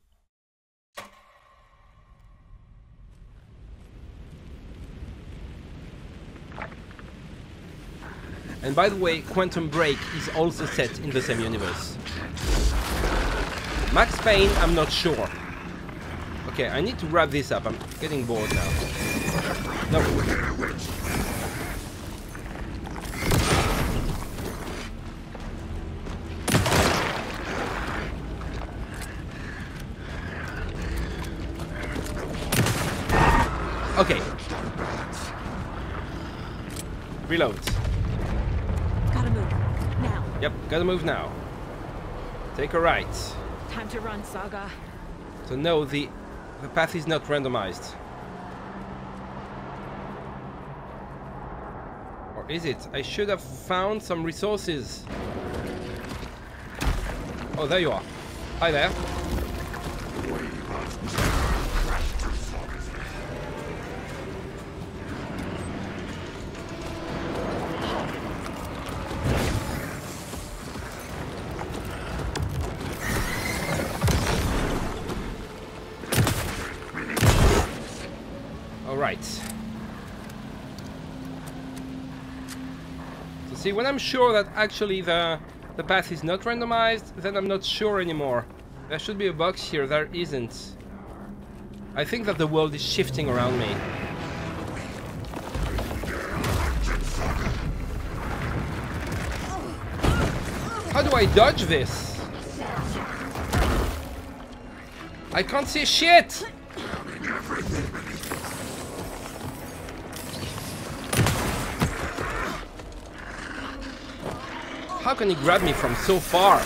And by the way, Quantum Break is also set in the same universe. Max Payne, I'm not sure. Okay, I need to wrap this up. I'm getting bored now. No. Okay. Reload. Gotta move now. Yep, gotta move now. Take a right. Time to run, Saga. So no, the path is not randomized. Or is it? I should have found some resources. Oh, there you are. Hi there. See, when I'm sure that actually the path is not randomized, then I'm not sure anymore. There should be a box here, there isn't. I think that the world is shifting around me. How do I dodge this? I can't see shit! How can he grab me from so far?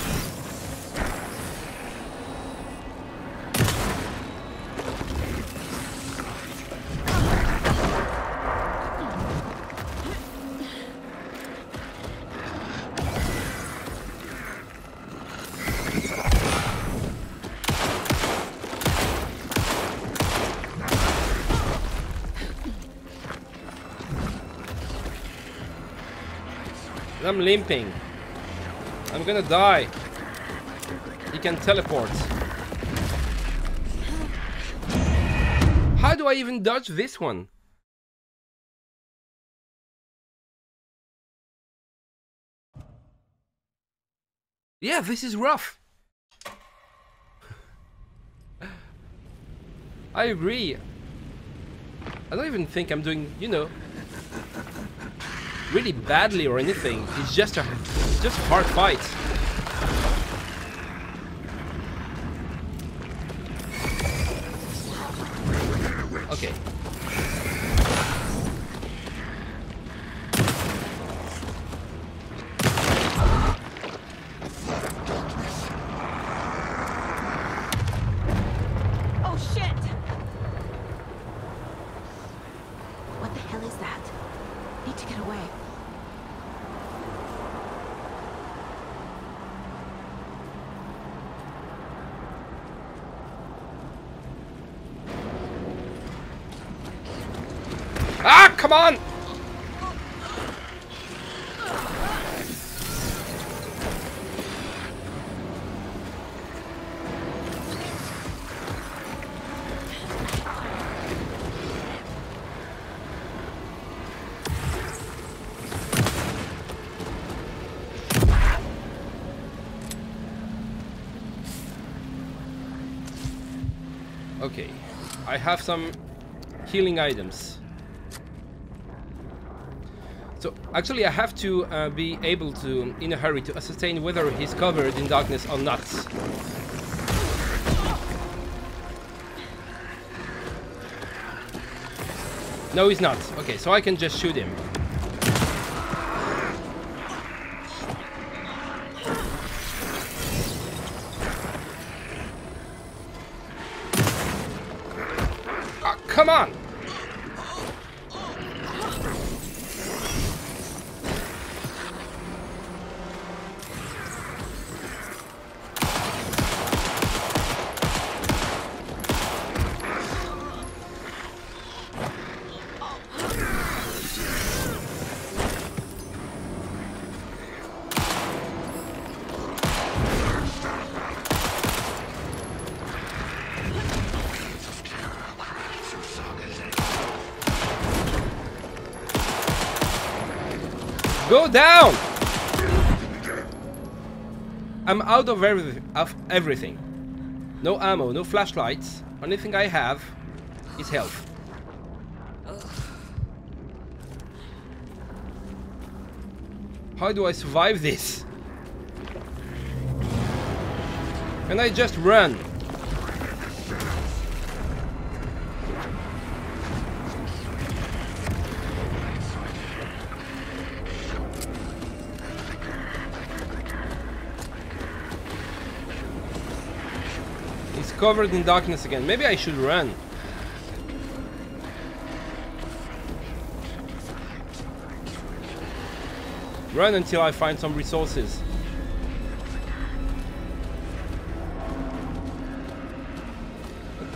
I'm limping. I'm gonna die. He can teleport. How do I even dodge this one? Yeah, this is rough. I agree. I don't even think I'm doing, you know, really badly or anything. It's just a hard fight. Okay. Come on! Okay, I have some healing items. So actually I have to be able to, in a hurry, to ascertain whether he's covered in darkness or not. No, he's not. Okay, so I can just shoot him. Oh, come on! Go down! I'm out of everything. No ammo, no flashlights. Only thing I have is health. How do I survive this? Can I just run? Covered in darkness again. Maybe I should run. Run until I find some resources.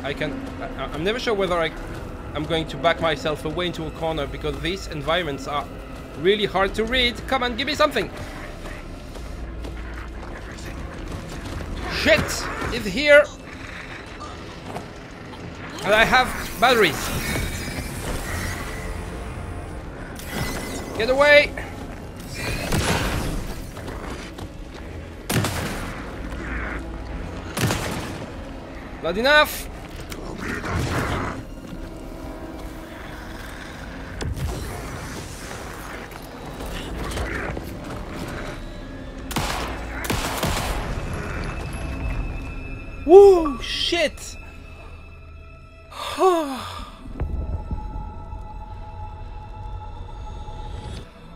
I'm never sure whether I'm going to back myself away into a corner because these environments are really hard to read. Come on, give me something. Shit! It's here. And I have batteries. Get away! Not enough! Woo! Shit!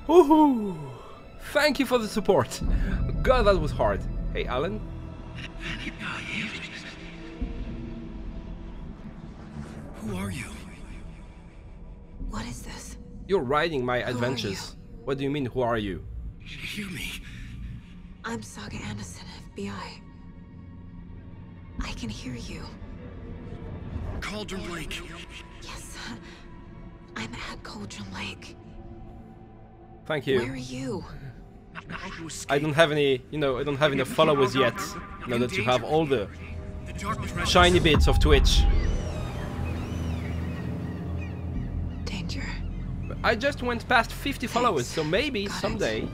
Woohoo! Thank you for the support. God, that was hard. Hey, Alan. Who are you? What is this? You're riding my adventures. What do you mean, who are you? You me. I'm Saga Anderson, FBI. I can hear you. Cauldron Lake. Yes, I'm at Cauldron Lake. Thank you. Where are you? I don't have any, you know, I don't have enough followers yet in order to have all the shiny bits of Twitch. Danger. But I just went past 50 followers, so maybe someday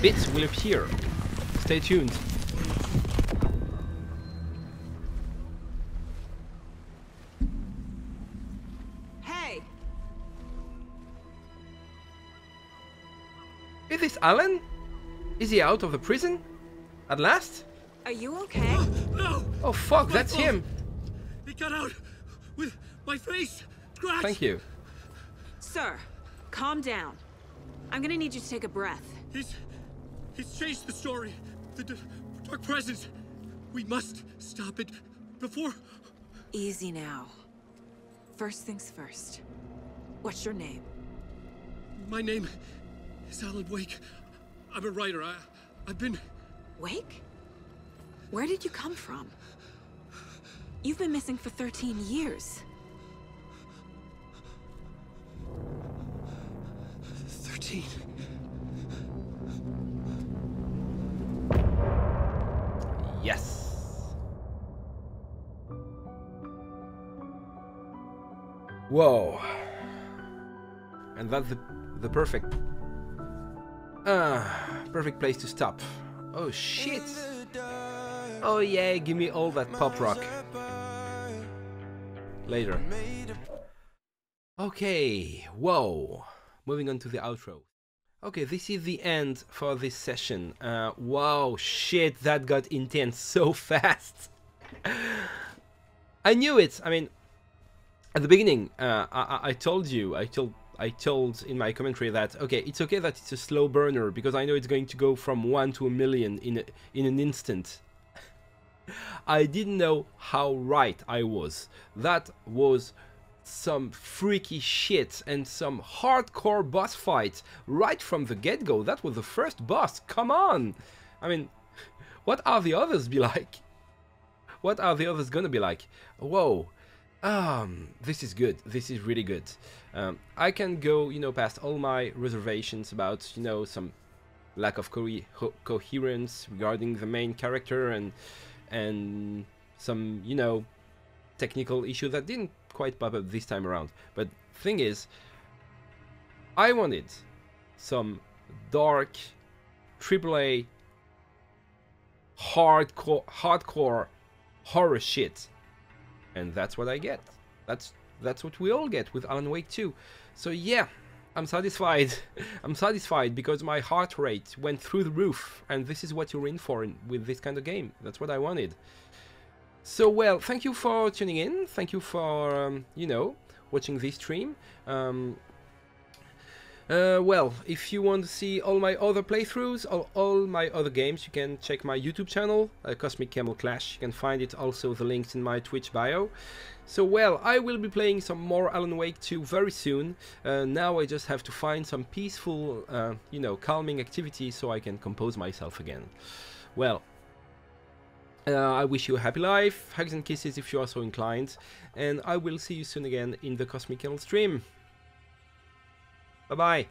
bits will appear. Stay tuned. Hey. Is this Alan? Is he out of the prison? At last? Are you okay? No! Oh fuck, that's him! They got out with my face scratched! Thank you. Sir, calm down. I'm gonna need you to take a breath. He's changed the story. The dark presence. We must stop it before... Easy now. First things first. What's your name? My name is Alan Wake. I'm a writer. I've been... Wake? Where did you come from? You've been missing for 13 years. 13... Yes. Whoa. And that's the perfect... perfect place to stop. Oh shit. Oh yeah, give me all that pop rock. Later. Okay, whoa. Moving on to the outro. Okay, this is the end for this session. Wow, shit, that got intense so fast. I knew it. I mean, at the beginning, I told you, I told in my commentary that okay, it's okay that it's a slow burner because I know it's going to go from 1 to 1,000,000 in an instant. I didn't know how right I was. That was some freaky shit and some hardcore boss fight right from the get-go. That was the first boss. Come on. I mean, what are the others be like? What are the others gonna be like? Whoa. This is good. This is really good. I can go, you know, past all my reservations about, you know, some lack of coherence regarding the main character and some, you know, technical issue that didn't quite pop up this time around. But thing is, I wanted some dark AAA hardcore horror shit, and that's what I get. That's what we all get with Alan Wake 2. So yeah, I'm satisfied. I'm satisfied because my heart rate went through the roof, and this is what you're in for with this kind of game. That's what I wanted. So well, thank you for tuning in. Thank you for you know, watching this stream. Well, if you want to see all my other playthroughs or all my other games, you can check my YouTube channel, Cosmic Camel Clash. You can find it also the links in my Twitch bio. So well, I will be playing some more Alan Wake 2 very soon. Now I just have to find some peaceful, you know, calming activity so I can compose myself again. Well, I wish you a happy life, hugs and kisses if you are so inclined, and I will see you soon again in the Cosmic Camel stream. Bye-bye.